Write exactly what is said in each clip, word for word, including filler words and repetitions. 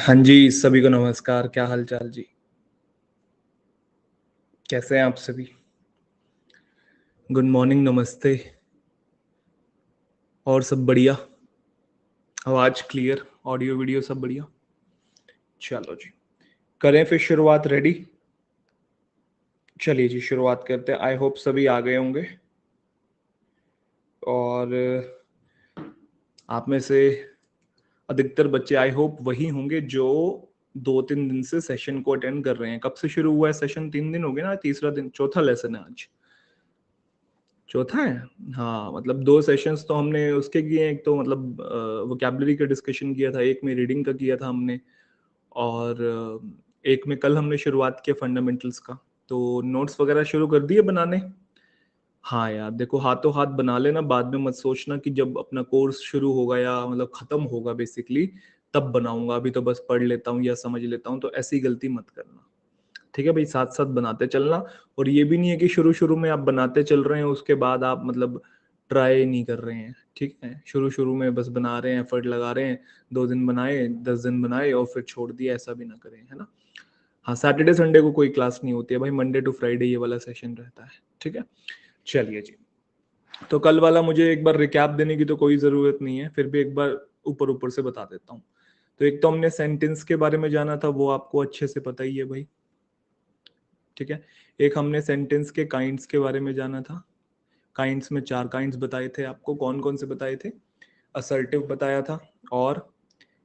हाँ जी, सभी को नमस्कार। क्या हाल चाल जी, कैसे हैं आप सभी? गुड मॉर्निंग, नमस्ते। और सब बढ़िया? आवाज क्लियर, ऑडियो वीडियो सब बढ़िया? चलो जी, करें फिर शुरुआत। रेडी? चलिए जी, शुरुआत करते हैं। आई होप सभी आ गए होंगे और आप में से अधिकतर बच्चे आई होप वही होंगे जो दो तीन दिन से सेशन को अटेंड कर रहे हैं। कब से शुरू हुआ है सेशन? तीन दिन हो गए ना, तीसरा दिन, चौथा लेसन है आज। चौथा है हाँ, मतलब दो सेशंस तो हमने उसके किए हैं। एक तो मतलब वोकैबुलरी का डिस्कशन किया था, एक में रीडिंग का किया था हमने, और एक में कल हमने शुरुआत किया फंडामेंटल्स का। तो नोट्स वगैरह शुरू कर दिए बनाने? हाँ यार, देखो हाथों हाथ बना लेना, बाद में मत सोचना कि जब अपना कोर्स शुरू होगा या मतलब खत्म होगा बेसिकली तब बनाऊंगा, अभी तो बस पढ़ लेता हूँ या समझ लेता हूँ, तो ऐसी गलती मत करना। ठीक है भाई, साथ साथ बनाते चलना। और ये भी नहीं है कि शुरू शुरू में आप बनाते चल रहे हैं उसके बाद आप मतलब ट्राई नहीं कर रहे हैं। ठीक है, शुरू शुरू में बस बना रहे हैं, एफर्ट लगा रहे हैं, दो दिन बनाए, दस दिन बनाए और फिर छोड़ दिया, ऐसा भी ना करें, है ना। हाँ, सैटरडे संडे को कोई क्लास नहीं होती है भाई, मंडे टू फ्राइडे ये वाला सेशन रहता है। ठीक है, चलिए जी। तो कल वाला मुझे एक बार रिकैप देने की तो कोई ज़रूरत नहीं है, फिर भी एक बार ऊपर ऊपर से बता देता हूँ। तो एक तो हमने सेंटेंस के बारे में जाना था, वो आपको अच्छे से पता ही है भाई। ठीक है, एक हमने सेंटेंस के काइंड्स के बारे में जाना था। काइंड्स में चार काइंड्स बताए थे आपको, कौन कौन से बताए थे? असर्टिव बताया था और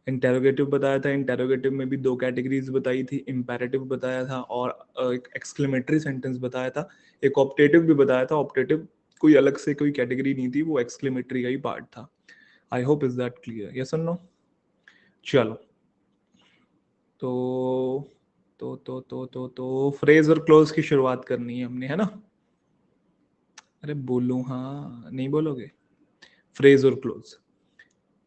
इंटेरोगेटिव बताया था। इंटेरोगेटिव में भी दो कैटेगरीज बताई थी, इम्पेरेटिव बताया था और एक एक्सक्लेमेटरी सेंटेंस बताया था। एक ऑप्टेटिव भी बताया था, ऑप्टेटिव कोई अलग से कोई कैटेगरी नहीं थी, वो एक्सक्लेमेटरी का ही पार्ट था। I hope is that clear, yes और नो? चलो तो तो तो तो तो तो फ्रेज और क्लोज की शुरुआत करनी है हमने, है ना। अरे बोलूँ? हाँ, नहीं बोलोगे। फ्रेज और क्लोज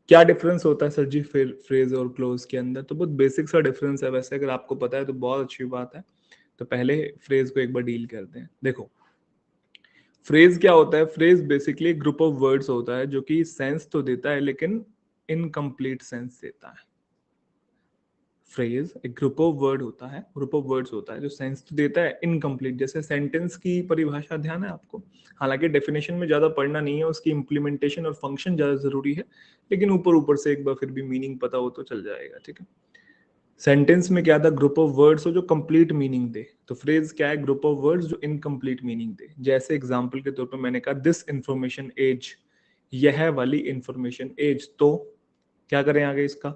क्या डिफरेंस होता है सर जी फिर फ्रेज और क्लोज के अंदर? तो बहुत बेसिक सा डिफरेंस है, वैसे अगर आपको पता है तो बहुत अच्छी बात है। तो पहले फ्रेज को एक बार डील करते हैं। देखो फ्रेज क्या होता है? फ्रेज बेसिकली एक ग्रुप ऑफ वर्ड्स होता है जो कि सेंस तो देता है लेकिन इनकम्प्लीट सेंस देता है। फ्रेज एक ग्रुप ऑफ वर्ड होता है, ग्रुप ऑफ वर्ड्स होता है जो सेंस तो देता है इनकम्प्लीट। जैसे सेंटेंस की परिभाषा ध्यान है आपको, हालांकि डेफिनेशन में ज़्यादा पढ़ना नहीं है, उसकी इम्प्लीमेंटेशन और फंक्शन ज़्यादा ज़रूरी है, लेकिन ऊपर ऊपर से एक बार फिर भी मीनिंग पता हो तो चल जाएगा। ठीक है, सेंटेंस में क्या था? ग्रुप ऑफ वर्ड्स हो जो कम्प्लीट मीनिंग दे। तो फ्रेज क्या है? ग्रुप ऑफ वर्ड्स जो इनकम्प्लीट मीनिंग दे। जैसे एग्जाम्पल के तौर पर मैंने कहा दिस इंफॉर्मेशन एज, यह वाली इंफॉर्मेशन एज। तो क्या करें आगे इसका?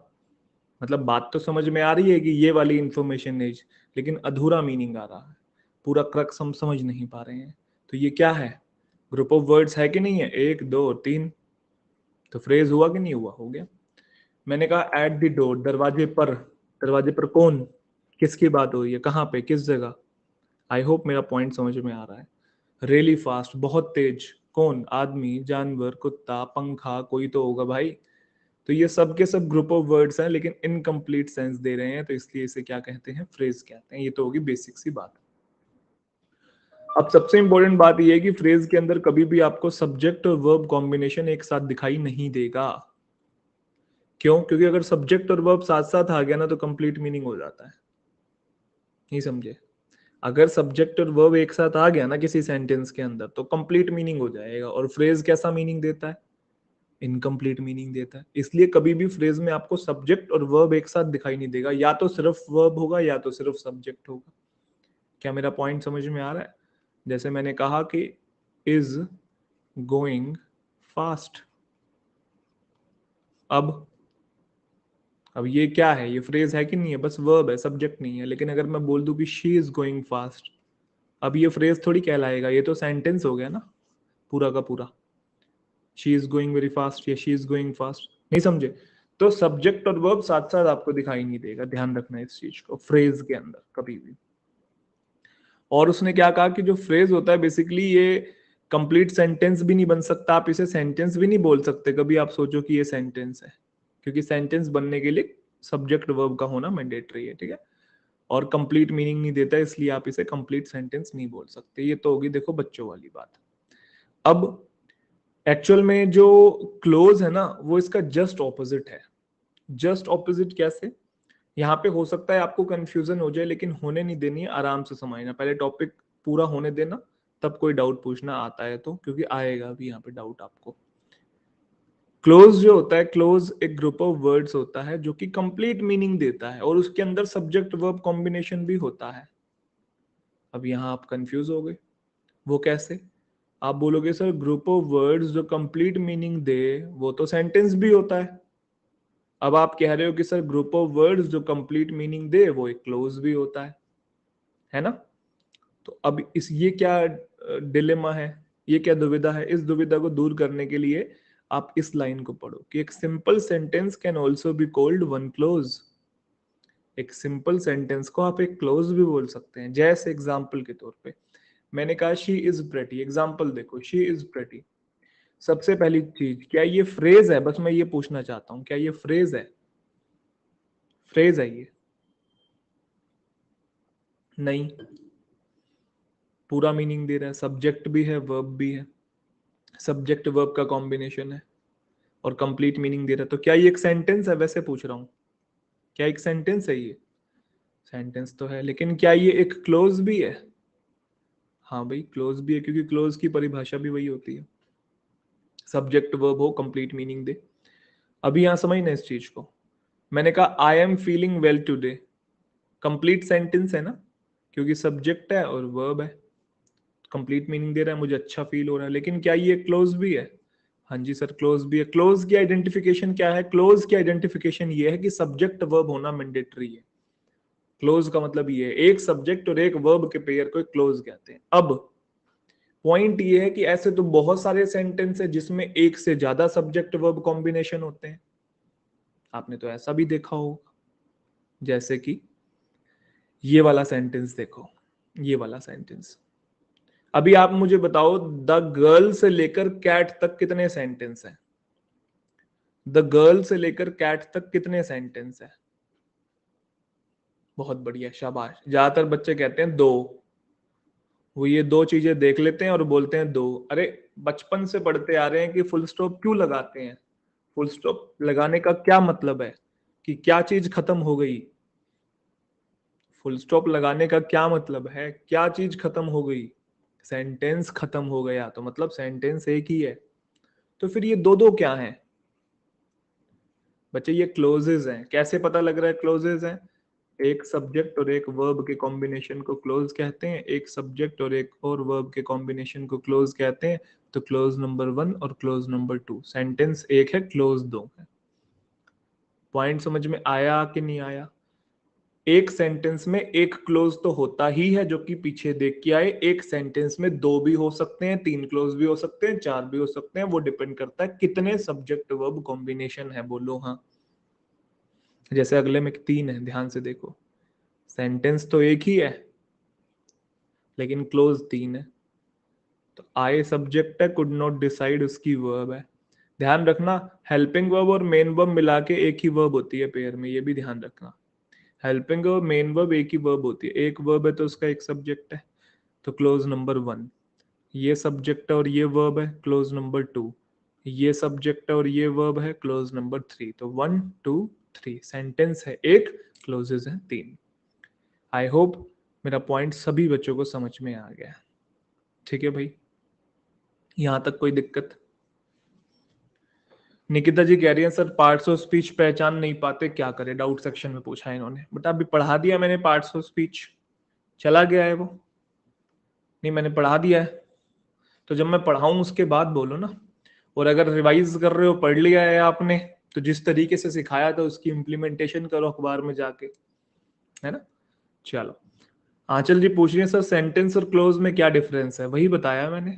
मतलब बात तो समझ में आ रही है कि ये वाली इंफॉर्मेशन एज, लेकिन अधूरा मीनिंग आ रहा है, पूरा क्रक्स हम समझ नहीं पा रहे हैं। तो ये क्या है? ग्रुप ऑफ वर्ड्स है कि नहीं है? एक दो तीन, तो फ्रेज हुआ कि नहीं हुआ? हो गया। मैंने कहा एट द डोर, दरवाजे पर। दरवाजे पर कौन? किसकी बात हो रही है? कहाँ पे? किस जगह? आई होप मेरा पॉइंट समझ में आ रहा है। रियली फास्ट, बहुत तेज। कौन? आदमी, जानवर, कुत्ता, पंखा, कोई तो होगा भाई। तो ये सब के सब ग्रुप ऑफ वर्ड्स हैं लेकिन इनकम्प्लीट सेंस दे रहे हैं, तो इसलिए इसे क्या कहते हैं? फ्रेज कहते हैं। ये तो होगी बेसिक सी बात। अब सबसे इंपॉर्टेंट बात ये है कि फ्रेज के अंदर कभी भी आपको सब्जेक्ट और वर्ब कॉम्बिनेशन एक साथ दिखाई नहीं देगा। क्यों? क्योंकि अगर सब्जेक्ट और वर्ब साथ साथ आ गया ना तो कंप्लीट मीनिंग हो जाता है। नहीं समझे? अगर सब्जेक्ट और वर्ब एक साथ आ गया ना किसी सेंटेंस के अंदर तो कंप्लीट मीनिंग हो जाएगा। और फ्रेज कैसा मीनिंग देता है? इनकम्प्लीट मीनिंग देता है। इसलिए कभी भी फ्रेज में आपको सब्जेक्ट और वर्ब एक साथ दिखाई नहीं देगा, या तो सिर्फ वर्ब होगा या तो सिर्फ सब्जेक्ट होगा। क्या मेरा पॉइंट समझ में आ रहा है? जैसे मैंने कहा कि इज गोइंग फास्ट। अब अब ये क्या है? ये फ्रेज है कि नहीं है? बस वर्ब है, सब्जेक्ट नहीं है। लेकिन अगर मैं बोल दूं कि शी इज गोइंग फास्ट, अब ये फ्रेज थोड़ी कहलाएगा, ये तो सेंटेंस हो गया ना पूरा का पूरा। She is going very fast या शी इज गोइंग फास्ट। नहीं समझे? तो सब्जेक्ट और वर्ब साथ साथ आपको दिखाई नहीं देगा, ध्यान रखना इस चीज को फ्रेज के अंदर कभी भी। और उसने क्या कहा कि जो फ्रेज होता है बेसिकली ये कंप्लीट सेंटेंस भी नहीं बन सकता, आप इसे सेंटेंस भी नहीं बोल सकते। कभी आप सोचो कि ये सेंटेंस है, क्योंकि सेंटेंस बनने के लिए सब्जेक्ट वर्ब का होना मैंडेटरी है। ठीक है, और कंप्लीट मीनिंग नहीं देता, इसलिए आप इसे कंप्लीट सेंटेंस नहीं बोल सकते। ये तो होगी देखो बच्चों वाली बात। अब एक्चुअल में जो क्लोज है ना वो इसका जस्ट ऑपोजिट है। जस्ट ऑपोजिट कैसे? यहाँ पे हो सकता है आपको कंफ्यूजन हो जाए, लेकिन होने नहीं देनी है, आराम से समझना, पहले टॉपिक पूरा होने देना, तब कोई डाउट पूछना आता है तो, क्योंकि आएगा भी यहाँ पे डाउट आपको। क्लोज जो होता है, क्लोज एक ग्रुप ऑफ वर्ड्स होता है जो कि कंप्लीट मीनिंग देता है और उसके अंदर सब्जेक्ट वर्ब कॉम्बिनेशन भी होता है। अब यहाँ आप कंफ्यूज हो गए, वो कैसे? आप बोलोगे सर ग्रुप ऑफ वर्ड्स जो कंप्लीट मीनिंग दे वो तो सेंटेंस भी होता है। अब आप कह रहे हो कि सर ग्रुप ऑफ वर्ड्स जो कंप्लीट मीनिंग दे वो एक क्लोज भी होता है, है ना? तो अब इस ये क्या डिलेमा है, ये क्या दुविधा है? इस दुविधा को दूर करने के लिए आप इस लाइन को पढ़ो कि एक simple sentence can also be called one clause. एक सिंपल सेंटेंस को आप एक क्लोज भी बोल सकते हैं। जैसे एग्जाम्पल के तौर पे मैंने कहा शी इज प्रेटी, एग्जाम्पल देखो शी इज प्रेटी। सबसे पहली चीज, क्या ये फ्रेज है? बस मैं ये पूछना चाहता हूं, क्या ये फ्रेज है? फ्रेज है ये? नहीं, पूरा मीनिंग दे रहा है, सब्जेक्ट भी है वर्ब भी है, सब्जेक्ट वर्ब का कॉम्बिनेशन है और कंप्लीट मीनिंग दे रहा है। तो क्या ये एक सेंटेंस है? वैसे पूछ रहा हूं, क्या एक सेंटेंस है? ये सेंटेंस तो है, लेकिन क्या ये एक क्लोज भी है? हाँ भाई क्लोज भी है, क्योंकि क्लोज की परिभाषा भी वही होती है, सब्जेक्ट वर्ब हो कंप्लीट मीनिंग दे। अभी यहाँ समझना इस चीज को, मैंने कहा I am feeling well today, complete sentence है ना, क्योंकि सब्जेक्ट है और वर्ब है, कंप्लीट मीनिंग दे रहा है, मुझे अच्छा फील हो रहा है। लेकिन क्या ये क्लोज भी है? हाँ जी सर क्लोज भी है। क्लोज की आइडेंटिफिकेशन क्या है? क्लोज की आइडेंटिफिकेशन ये है कि सब्जेक्ट वर्ब होना मैंडेटरी है। क्लोज का मतलब ये है एक सब्जेक्ट और एक वर्ब के पेयर को क्लोज कहते हैं। अब पॉइंट ये है कि ऐसे तो बहुत सारे सेंटेंस है जिसमें एक से ज्यादा सब्जेक्ट वर्ब कॉम्बिनेशन होते हैं, आपने तो ऐसा भी देखा होगा। जैसे कि ये वाला सेंटेंस देखो, ये वाला सेंटेंस। अभी आप मुझे बताओ द गर्ल से लेकर कैट तक कितने सेंटेंस हैं? द गर्ल से लेकर कैट तक कितने सेंटेंस हैं? बहुत बढ़िया, शाबाश। ज्यादातर बच्चे कहते हैं दो, वो ये दो चीजें देख लेते हैं और बोलते हैं दो। अरे बचपन से पढ़ते आ रहे हैं कि फुल स्टॉप क्यों लगाते हैं, फुल स्टॉप लगाने का क्या मतलब है, कि क्या चीज खत्म हो गई। फुल स्टॉप लगाने का क्या मतलब है? क्या चीज खत्म हो गई? सेंटेंस खत्म हो गया, तो मतलब सेंटेंस एक ही है। तो फिर ये दो दो क्या हैं बच्चे? ये क्लोजेज हैं। कैसे पता लग रहा है क्लोजेज हैं? एक सब्जेक्ट और एक वर्ब के कॉम्बिनेशन को क्लोज कहते हैं, एक सब्जेक्ट और एक और वर्ब के कॉम्बिनेशन को क्लोज कहते हैं। तो क्लोज नंबर वन और क्लोज नंबर टू, सेंटेंस एक है क्लोज दो है। पॉइंट समझ में आया कि नहीं आया? एक सेंटेंस में एक क्लोज तो होता ही है जो कि पीछे देख के आए, एक सेंटेंस में दो भी हो सकते हैं, तीन क्लोज भी हो सकते हैं, चार भी हो सकते हैं, वो डिपेंड करता है कितने सब्जेक्ट वर्ब कॉम्बिनेशन है। बोलो हाँ। जैसे अगले में तीन है, ध्यान से देखो, सेंटेंस तो एक ही है लेकिन क्लोज तीन है। तो आए सब्जेक्ट है, कुड नॉट डिसाइड उसकी वर्ब है। ध्यान रखना हेल्पिंग वर्ब और मेन वर्ब मिला के एक ही वर्ब होती है पेयर में, ये भी ध्यान रखना। हेल्पिंग और मेन वर्ब एक ही वर्ब होती है, एक वर्ब है तो उसका एक सब्जेक्ट है, तो क्लोज नंबर वन। ये सब्जेक्ट है और ये वर्ब है, क्लोज नंबर टू। ये सब्जेक्ट है और ये वर्ब है, क्लोज नंबर थ्री। तो वन टू थ्री, सेंटेंस है एक, क्लोजेज है तीन। आई होप मेरा पॉइंट सभी बच्चों को समझ में आ गया। ठीक है भाई, यहां तक कोई दिक्कत? निकिता जी कह रही हैं सर पार्ट्स ऑफ स्पीच पहचान नहीं पाते, क्या करें? डाउट सेक्शन में पूछा है इन्होंने, बट अभी पढ़ा दिया मैंने, पार्ट्स ऑफ स्पीच चला गया है वो, नहीं मैंने पढ़ा दिया है, तो जब मैं पढ़ाऊं उसके बाद बोलो ना। और अगर रिवाइज कर रहे हो, पढ़ लिया है आपने, तो जिस तरीके से सिखाया था उसकी इम्प्लीमेंटेशन करो अखबार में जाके, है ना। चलो, आंचल जी पूछ रही है सर सेंटेंस और क्लोज में क्या डिफरेंस है? वही बताया मैंने,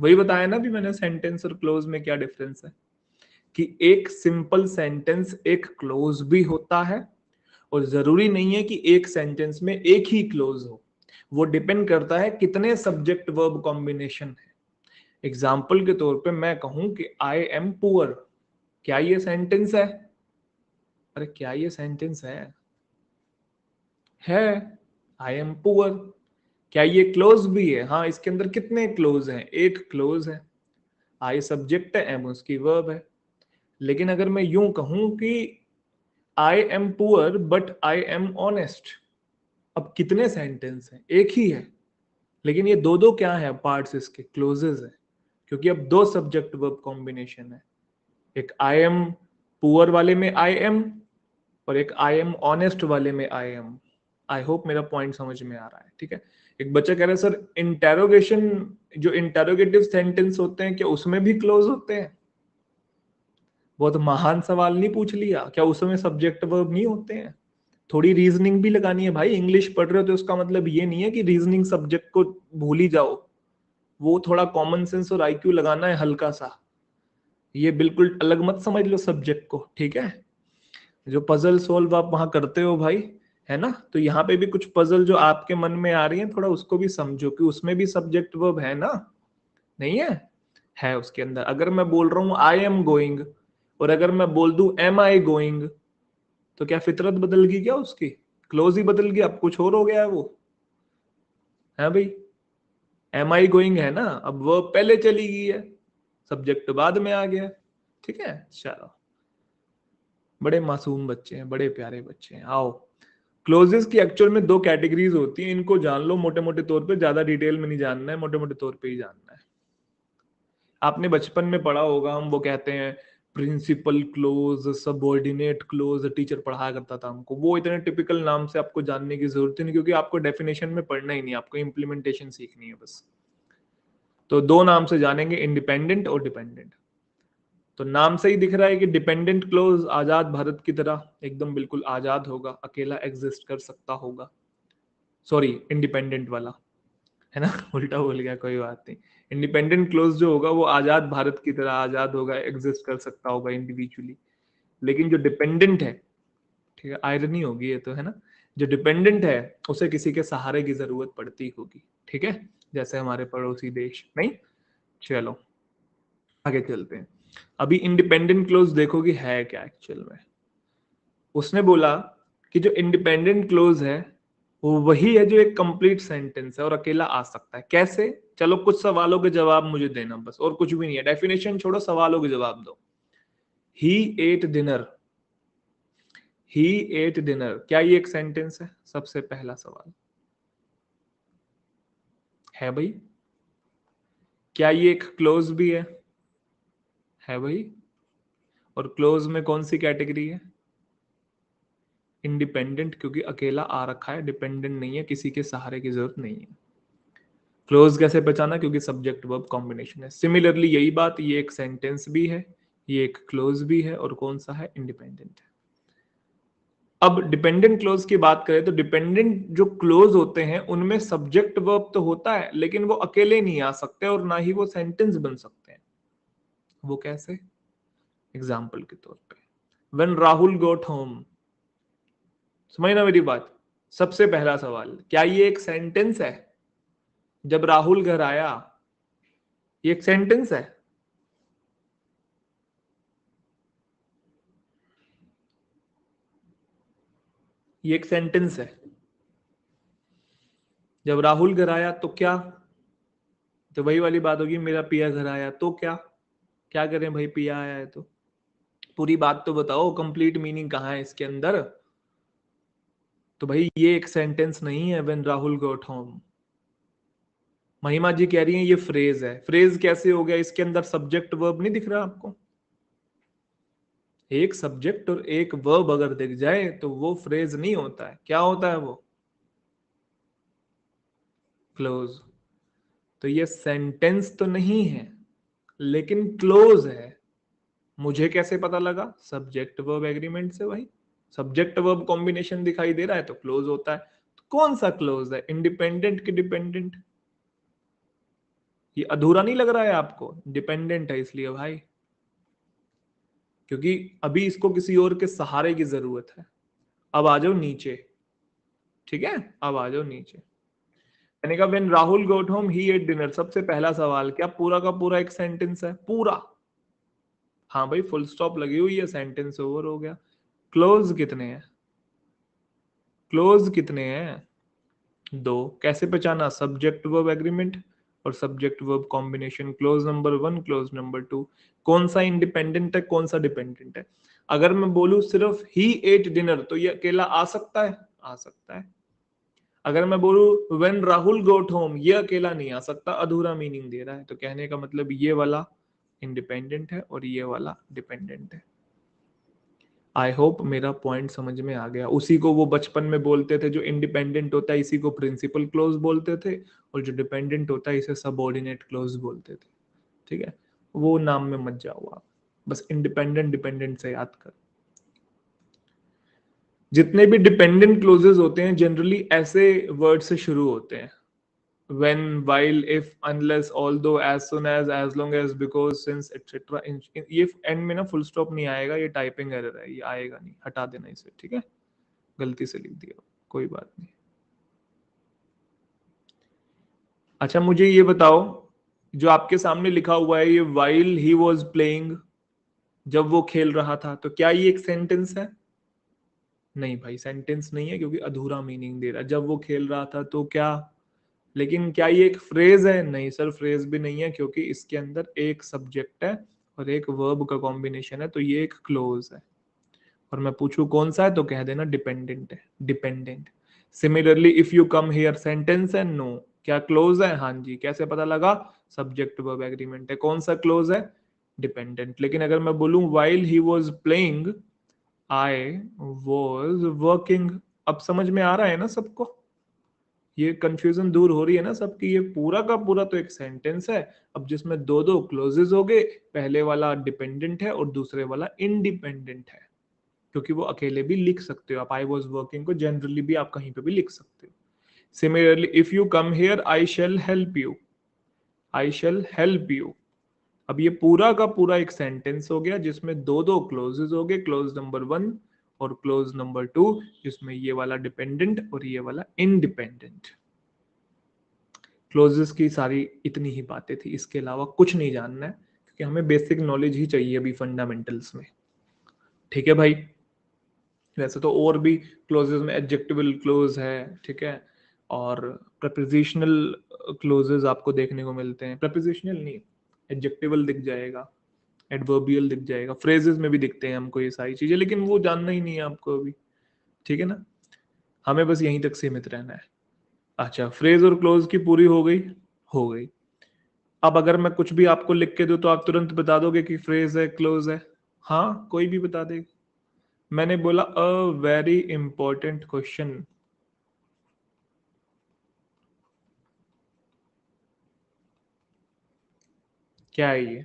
वही बताया ना भी मैंने, सेंटेंस और क्लोज में क्या डिफरेंस है कि एक सिंपल सेंटेंस एक क्लोज भी होता है, और जरूरी नहीं है कि एक सेंटेंस में एक ही क्लोज हो, वो डिपेंड करता है कितने सब्जेक्ट वर्ब कॉम्बिनेशन है। एग्जाम्पल के तौर पे मैं कहूं कि आई एम पुअर, क्या ये सेंटेंस है? अरे क्या ये सेंटेंस है? है, आई एम पुअर। क्या ये क्लोज भी है? हाँ, इसके अंदर कितने क्लोज हैं? एक क्लोज है। आई सब्जेक्ट है, एम उसकी वर्ब है। लेकिन अगर मैं यूं कहूं कि I am poor but I am honest. अब कितने सेंटेंस हैं? एक ही है, लेकिन ये दो दो क्या है, पार्ट्स इसके, क्लोजेज हैं, क्योंकि अब दो सब्जेक्ट वर्ब कॉम्बिनेशन है। एक आई एम पुअर वाले में आई एम और एक आई एम ऑनेस्ट वाले में आई एम। आई होप मेरा पॉइंट समझ में आ रहा है। ठीक है, एक बच्चा कह रहा है सर इंटेरोगेशन, जो इंटेरोगेटिव सेंटेंस होते हैं क्या उसमें भी क्लोज होते हैं? बहुत महान सवाल नहीं पूछ लिया। क्या उसमें सब्जेक्ट वर्ब नहीं होते हैं? थोड़ी रीजनिंग भी लगानी है भाई। इंग्लिश पढ़ रहे हो तो उसका मतलब ये नहीं है कि रीजनिंग सब्जेक्ट को भूल ही जाओ, वो थोड़ा कॉमन सेंस और आईक्यू लगाना है हल्का सा। ये बिल्कुल अलग मत समझ लो सब्जेक्ट को, ठीक है? जो पजल सोल्व आप वहां करते हो भाई, है ना, तो यहाँ पे भी कुछ पजल जो आपके मन में आ रही है थोड़ा उसको भी समझो कि उसमें भी सब्जेक्ट वर्ब है ना, नहीं है? है उसके अंदर। अगर मैं बोल रहा हूँ आई एम गोइंग और अगर मैं बोल दूं एम आई गोइंग तो क्या फितरत बदल गई? क्या उसकी क्लोज ही बदल गया? अब कुछ और हो गया है वो, है भाई? एम आई गोइंग है ना, अब वो पहले चली गई है, सब्जेक्ट बाद में आ गया। ठीक है, चलो, बड़े मासूम बच्चे हैं, बड़े प्यारे बच्चे हैं। आओ, क्लोजेस की एक्चुअल में दो कैटेगरीज होती है, इनको जान लो मोटे मोटे तौर पे, ज्यादा डिटेल में नहीं जानना है, मोटे मोटे तौर पे ही जानना है। आपने बचपन में पढ़ा होगा, हम वो कहते हैं principal clause, subordinate clause, teacher पढ़ाया करता था हमको। वो इतने टिपिकल नाम से आपको जानने की जरूरत नहीं, क्योंकि आपको डेफिनेशन में पढ़ना ही नहीं, आपको इम्प्लीमेंटेशन सीखनी है बस। तो दो नाम से जानेंगे, इंडिपेंडेंट और डिपेंडेंट। तो नाम से ही दिख रहा है कि डिपेंडेंट क्लोज आजाद भारत की तरह एकदम बिल्कुल आजाद होगा, अकेला एग्जिस्ट कर सकता होगा। सॉरी, इंडिपेंडेंट वाला, है ना, उल्टा बोल गया, कोई बात नहीं। इंडिपेंडेंट क्लोज जो होगा वो आजाद भारत की तरह आजाद होगा, एग्जिस्ट कर सकता होगा इंडिविजुअली। लेकिन जो डिपेंडेंट है, ठीक है, आयरनी होगी ये तो, है ना, जो डिपेंडेंट है उसे किसी के सहारे की जरूरत पड़ती होगी। ठीक है, जैसे हमारे पड़ोसी देश, नहीं? चलो आगे चलते हैं। अभी इंडिपेंडेंट क्लोज देखो कि है क्या एक्चुअल में। उसने बोला कि जो इंडिपेंडेंट क्लोज है वो वही है जो एक कंप्लीट सेंटेंस है और अकेला आ सकता है। कैसे? चलो कुछ सवालों के जवाब मुझे देना बस, और कुछ भी नहीं है। डेफिनेशन छोड़ो, सवालों के जवाब दो। He ate dinner. He ate dinner. क्या ये एक सेंटेंस है? सबसे पहला सवाल है भाई। क्या ये एक क्लोज भी है? है भाई। और क्लोज में कौन सी कैटेगरी है? इंडिपेंडेंट, क्योंकि अकेला आ रखा है, डिपेंडेंट नहीं है, किसी के सहारे की जरूरत नहीं है। क्लोज कैसे पहचाना? क्योंकि सब्जेक्ट वर्ब कॉम्बिनेशन है। सिमिलरली यही बात, ये एक सेंटेंस भी है, ये एक क्लोज भी है, और कौन सा है? इंडिपेंडेंट है। अब डिपेंडेंट क्लोज की बात करें तो डिपेंडेंट जो क्लोज होते हैं उनमें सब्जेक्ट वर्ब तो होता है, लेकिन वो अकेले नहीं आ सकते और ना ही वो सेंटेंस बन सकते हैं। वो कैसे? एग्जाम्पल के तौर पे, व्हेन राहुल गोट होम। समझ ना मेरी बात? सबसे पहला सवाल, क्या ये एक सेंटेंस है? जब राहुल घर आया, ये एक सेंटेंस है? ये एक सेंटेंस है। जब राहुल घर आया तो क्या? तो वही वाली बात होगी, मेरा पिया घर आया तो क्या? क्या करें भाई, पिया आया है तो? पूरी बात तो बताओ, कंप्लीट मीनिंग कहाँ है इसके अंदर? तो भाई ये एक सेंटेंस नहीं है, व्हेन राहुल गॉट होम। महिमा जी कह रही हैं ये फ्रेज है। फ्रेज कैसे हो गया? इसके अंदर सब्जेक्ट वर्ब नहीं दिख रहा आपको? एक सब्जेक्ट और एक वर्ब अगर दिख जाए तो वो फ्रेज नहीं होता है। क्या होता है वो? क्लोज। तो ये सेंटेंस तो नहीं है लेकिन क्लोज है। मुझे कैसे पता लगा? सब्जेक्ट वर्ब एग्रीमेंट से भाई। सब्जेक्ट वर्ब कॉम्बिनेशन दिखाई दे रहा है तो क्लोज होता है। तो कौन सा क्लोज है? इंडिपेंडेंट के डिपेंडेंट? ये अधूरा नहीं लग रहा है आपको? डिपेंडेंट है इसलिए भाई, क्योंकि अभी इसको किसी और के सहारे की जरूरत है। अब आ जाओ नीचे, ठीक है, अब आ जाओ नीचे। मैंने कहा when Rahul got home he ate dinner. सबसे पहला सवाल, क्या पूरा का पूरा एक सेंटेंस है? पूरा, हाँ भाई, फुल स्टॉप लगी हुई है, सेंटेंस ओवर हो गया। क्लोज कितने हैं? क्लोज कितने हैं? दो। कैसे पहचाना? सब्जेक्ट वर्ब एग्रीमेंट और subject verb combination, clause number one, clause number two, कौन सा इंडिपेंडेंट है, कौन सा डिपेंडेंट है। अगर मैं बोलूं सिर्फ ही एट डिनर, तो ये अकेला आ सकता है, आ सकता है। अगर मैं बोलूं व्हेन राहुल गोट होम, ये अकेला नहीं आ सकता, अधूरा मीनिंग दे रहा है। तो कहने का मतलब ये वाला इंडिपेंडेंट है और ये वाला डिपेंडेंट है। आई होप मेरा पॉइंट समझ में आ गया। उसी को वो बचपन में बोलते थे जो इंडिपेंडेंट होता है, इसी को प्रिंसिपल क्लोज बोलते थे, और जो डिपेंडेंट होता है इसे सबऑर्डिनेट क्लोज बोलते थे। ठीक है, वो नाम में मत जाओ आप, बस इंडिपेंडेंट डिपेंडेंट से याद कर। जितने भी डिपेंडेंट क्लोजेज होते हैं जनरली ऐसे वर्ड से शुरू होते हैं, when, while, if, unless, although, as soon as, as long as, because, since, et cetera। ये एंड में ना फुल स्टॉप नहीं आएगा, ये टाइपिंग एरर है, ये आएगा नहीं, हटा देना इसे। ठीक है, गलती से लिख दिया, कोई बात नहीं। अच्छा मुझे ये बताओ, जो आपके सामने लिखा हुआ है ये while he was playing, जब वो खेल रहा था, तो क्या ये एक सेंटेंस है? नहीं भाई, सेंटेंस नहीं है क्योंकि अधूरा मीनिंग दे रहा है। जब वो खेल रहा था, तो क्या, लेकिन क्या ये एक फ्रेज है? नहीं सर, फ्रेज भी नहीं है क्योंकि इसके अंदर एक सब्जेक्ट है और एक वर्ब का कॉम्बिनेशन है, तो ये एक क्लोज है। और मैं पूछूं कौन सा है, तो कह देना डिपेंडेंट है, dependent. Similarly if you come here, sentence है? नो। क्या क्लोज है? हाँ जी। कैसे पता लगा? सब्जेक्ट वर्ब एग्रीमेंट है। कौन सा क्लोज है? डिपेंडेंट। लेकिन अगर मैं बोलूं while he was playing I was working, अब समझ में आ रहा है ना सबको? ये कंफ्यूजन दूर हो रही है ना सबकी? ये पूरा का पूरा तो एक सेंटेंस है, अब जिसमें दो दो क्लोजेज हो गए, पहले वाला डिपेंडेंट है और दूसरे वाला इंडिपेंडेंट है, क्योंकि वो अकेले भी लिख सकते हो आप। आई वाज वर्किंग को जनरली भी आप कहीं पे भी लिख सकते हो। Similarly if you come here I shall help you, I shall help you, अब ये पूरा का पूरा एक सेंटेंस हो गया जिसमें दो दो क्लोजेज हो गए, क्लोज नंबर वन और क्लोज नंबर टू, जिसमें ये वाला डिपेंडेंट और ये वाला इंडिपेंडेंट। क्लोजेस की सारी इतनी ही बातें थी, इसके अलावा कुछ नहीं जानना है क्योंकि हमें बेसिक नॉलेज ही चाहिए अभी फंडामेंटल्स में। ठीक है भाई, वैसे तो और भी क्लोजेस में एडजेक्टिवल क्लोज है, ठीक है, और प्रपोजिशनल क्लोजेस आपको देखने को मिलते हैं। प्रपोजिशनल नहीं, एडजेक्टिवल दिख जाएगा, एडवर्बियल दिख जाएगा, फ्रेजेस में भी दिखते हैं हमको ये सारी चीजें, लेकिन वो जानना ही नहीं है आपको अभी। ठीक है ना, हमें बस यहीं तक सीमित रहना है। अच्छा, फ्रेज और क्लोज की पूरी हो गई, हो गई। अब अगर मैं कुछ भी आपको लिख के दूं तो आप तुरंत बता दोगे कि फ्रेज है, क्लोज है? हाँ, कोई भी बता दे। मैंने बोला अ वेरी इंपॉर्टेंट क्वेश्चन, क्या है ये?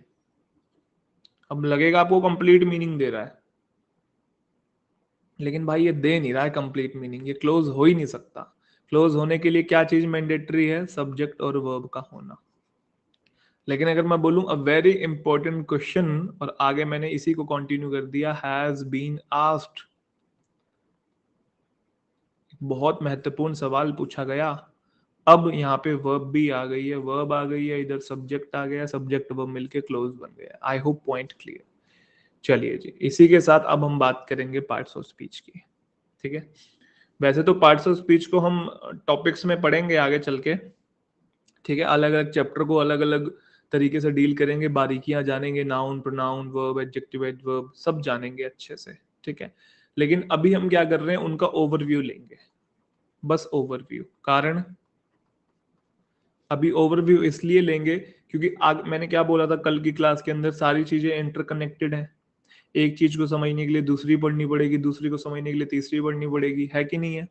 अब लगेगा आपको कंप्लीट मीनिंग दे रहा है, लेकिन भाई ये दे नहीं रहा है कंप्लीट मीनिंग, ये क्लोज हो ही नहीं सकता। क्लोज होने के लिए क्या चीज मैंडेटरी है? सब्जेक्ट और वर्ब का होना। लेकिन अगर मैं बोलूं अ वेरी इंपॉर्टेंट क्वेश्चन और आगे मैंने इसी को कंटिन्यू कर दिया, हैज बीन आस्क्ड, बहुत महत्वपूर्ण सवाल पूछा गया। अब यहाँ पे वर्ब भी आ गई है, वर्ब आ गई है, इधर सब्जेक्ट आ गया, सब्जेक्ट वर्ब मिलके क्लोज बन गया। I hope point clear. चलिए जी, इसी के साथ अब हम बात करेंगे पार्ट्स ऑफ स्पीच की। ठीक है, वैसे तो पार्ट्स ऑफ स्पीच को हम टॉपिक्स में पढ़ेंगे आगे चल के, ठीक है, अलग अलग चैप्टर को अलग अलग तरीके से डील करेंगे, बारीकियां जानेंगे, noun, pronoun, verb, adjective, adverb सब जानेंगे अच्छे से। ठीक है, लेकिन अभी हम क्या कर रहे हैं, उनका ओवरव्यू लेंगे, बस ओवरव्यू। कारण अभी ओवरव्यू इसलिए लेंगे क्योंकि आग, मैंने क्या बोला था कल की क्लास के अंदर, सारी चीजें इंटरकनेक्टेड हैं। एक चीज को समझने के लिए दूसरी पढ़नी पड़ेगी, दूसरी को समझने के लिए तीसरी पढ़नी पड़ेगी, है कि नहीं है?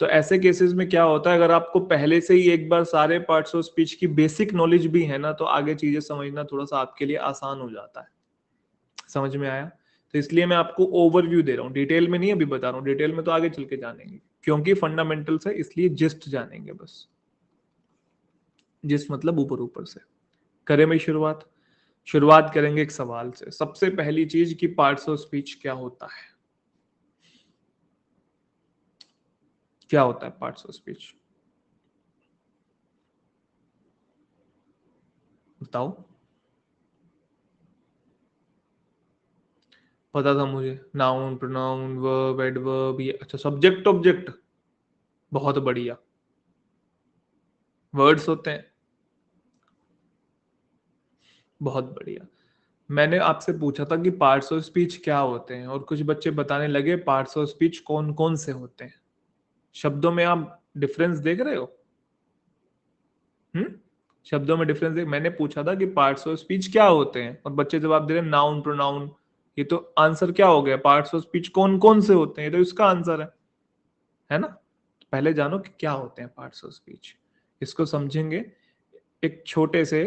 तो ऐसे केसेस में क्या होता है, अगर आपको पहले से ही एक बार सारे पार्ट्स ऑफ स्पीच की बेसिक नॉलेज भी है ना, तो आगे चीजें समझना थोड़ा सा आपके लिए आसान हो जाता है। समझ में आया? तो इसलिए मैं आपको ओवरव्यू दे रहा हूँ, डिटेल में नहीं अभी बता रहा हूँ, डिटेल में तो आगे चल के जानेंगे क्योंकि फंडामेंटल्स है, इसलिए जिस्ट जानेंगे बस। जिस मतलब ऊपर ऊपर से करें भाई। शुरुआत शुरुआत करेंगे एक सवाल से। सबसे पहली चीज कि पार्ट्स ऑफ स्पीच क्या होता है, क्या होता है पार्ट्स ऑफ स्पीच, बताओ। पता था मुझे, नाउन, प्रोनाउन, वर्ब, एडवर्ब, ये अच्छा, सब्जेक्ट, ऑब्जेक्ट, बहुत बढ़िया। वर्ड्स होते हैं, बहुत बढ़िया। मैंने आपसे पूछा था कि पार्ट्स ऑफ स्पीच क्या होते हैं और कुछ बच्चे बताने लगे पार्ट्स ऑफ स्पीच कौन कौन से होते हैं। शब्दों में आप डिफरेंस देख रहे हो? हम्म शब्दों में डिफरेंस देख मैंने पूछा था कि पार्ट्स ऑफ स्पीच क्या होते हैं और बच्चे जवाब दे रहे हैं नाउन प्रोनाउन। ये तो आंसर क्या हो गया, पार्ट्स ऑफ स्पीच कौन कौन से होते हैं, ये तो इसका आंसर है, है ना। पहले जानो कि क्या होते हैं पार्ट्स ऑफ स्पीच, इसको समझेंगे। एक छोटे से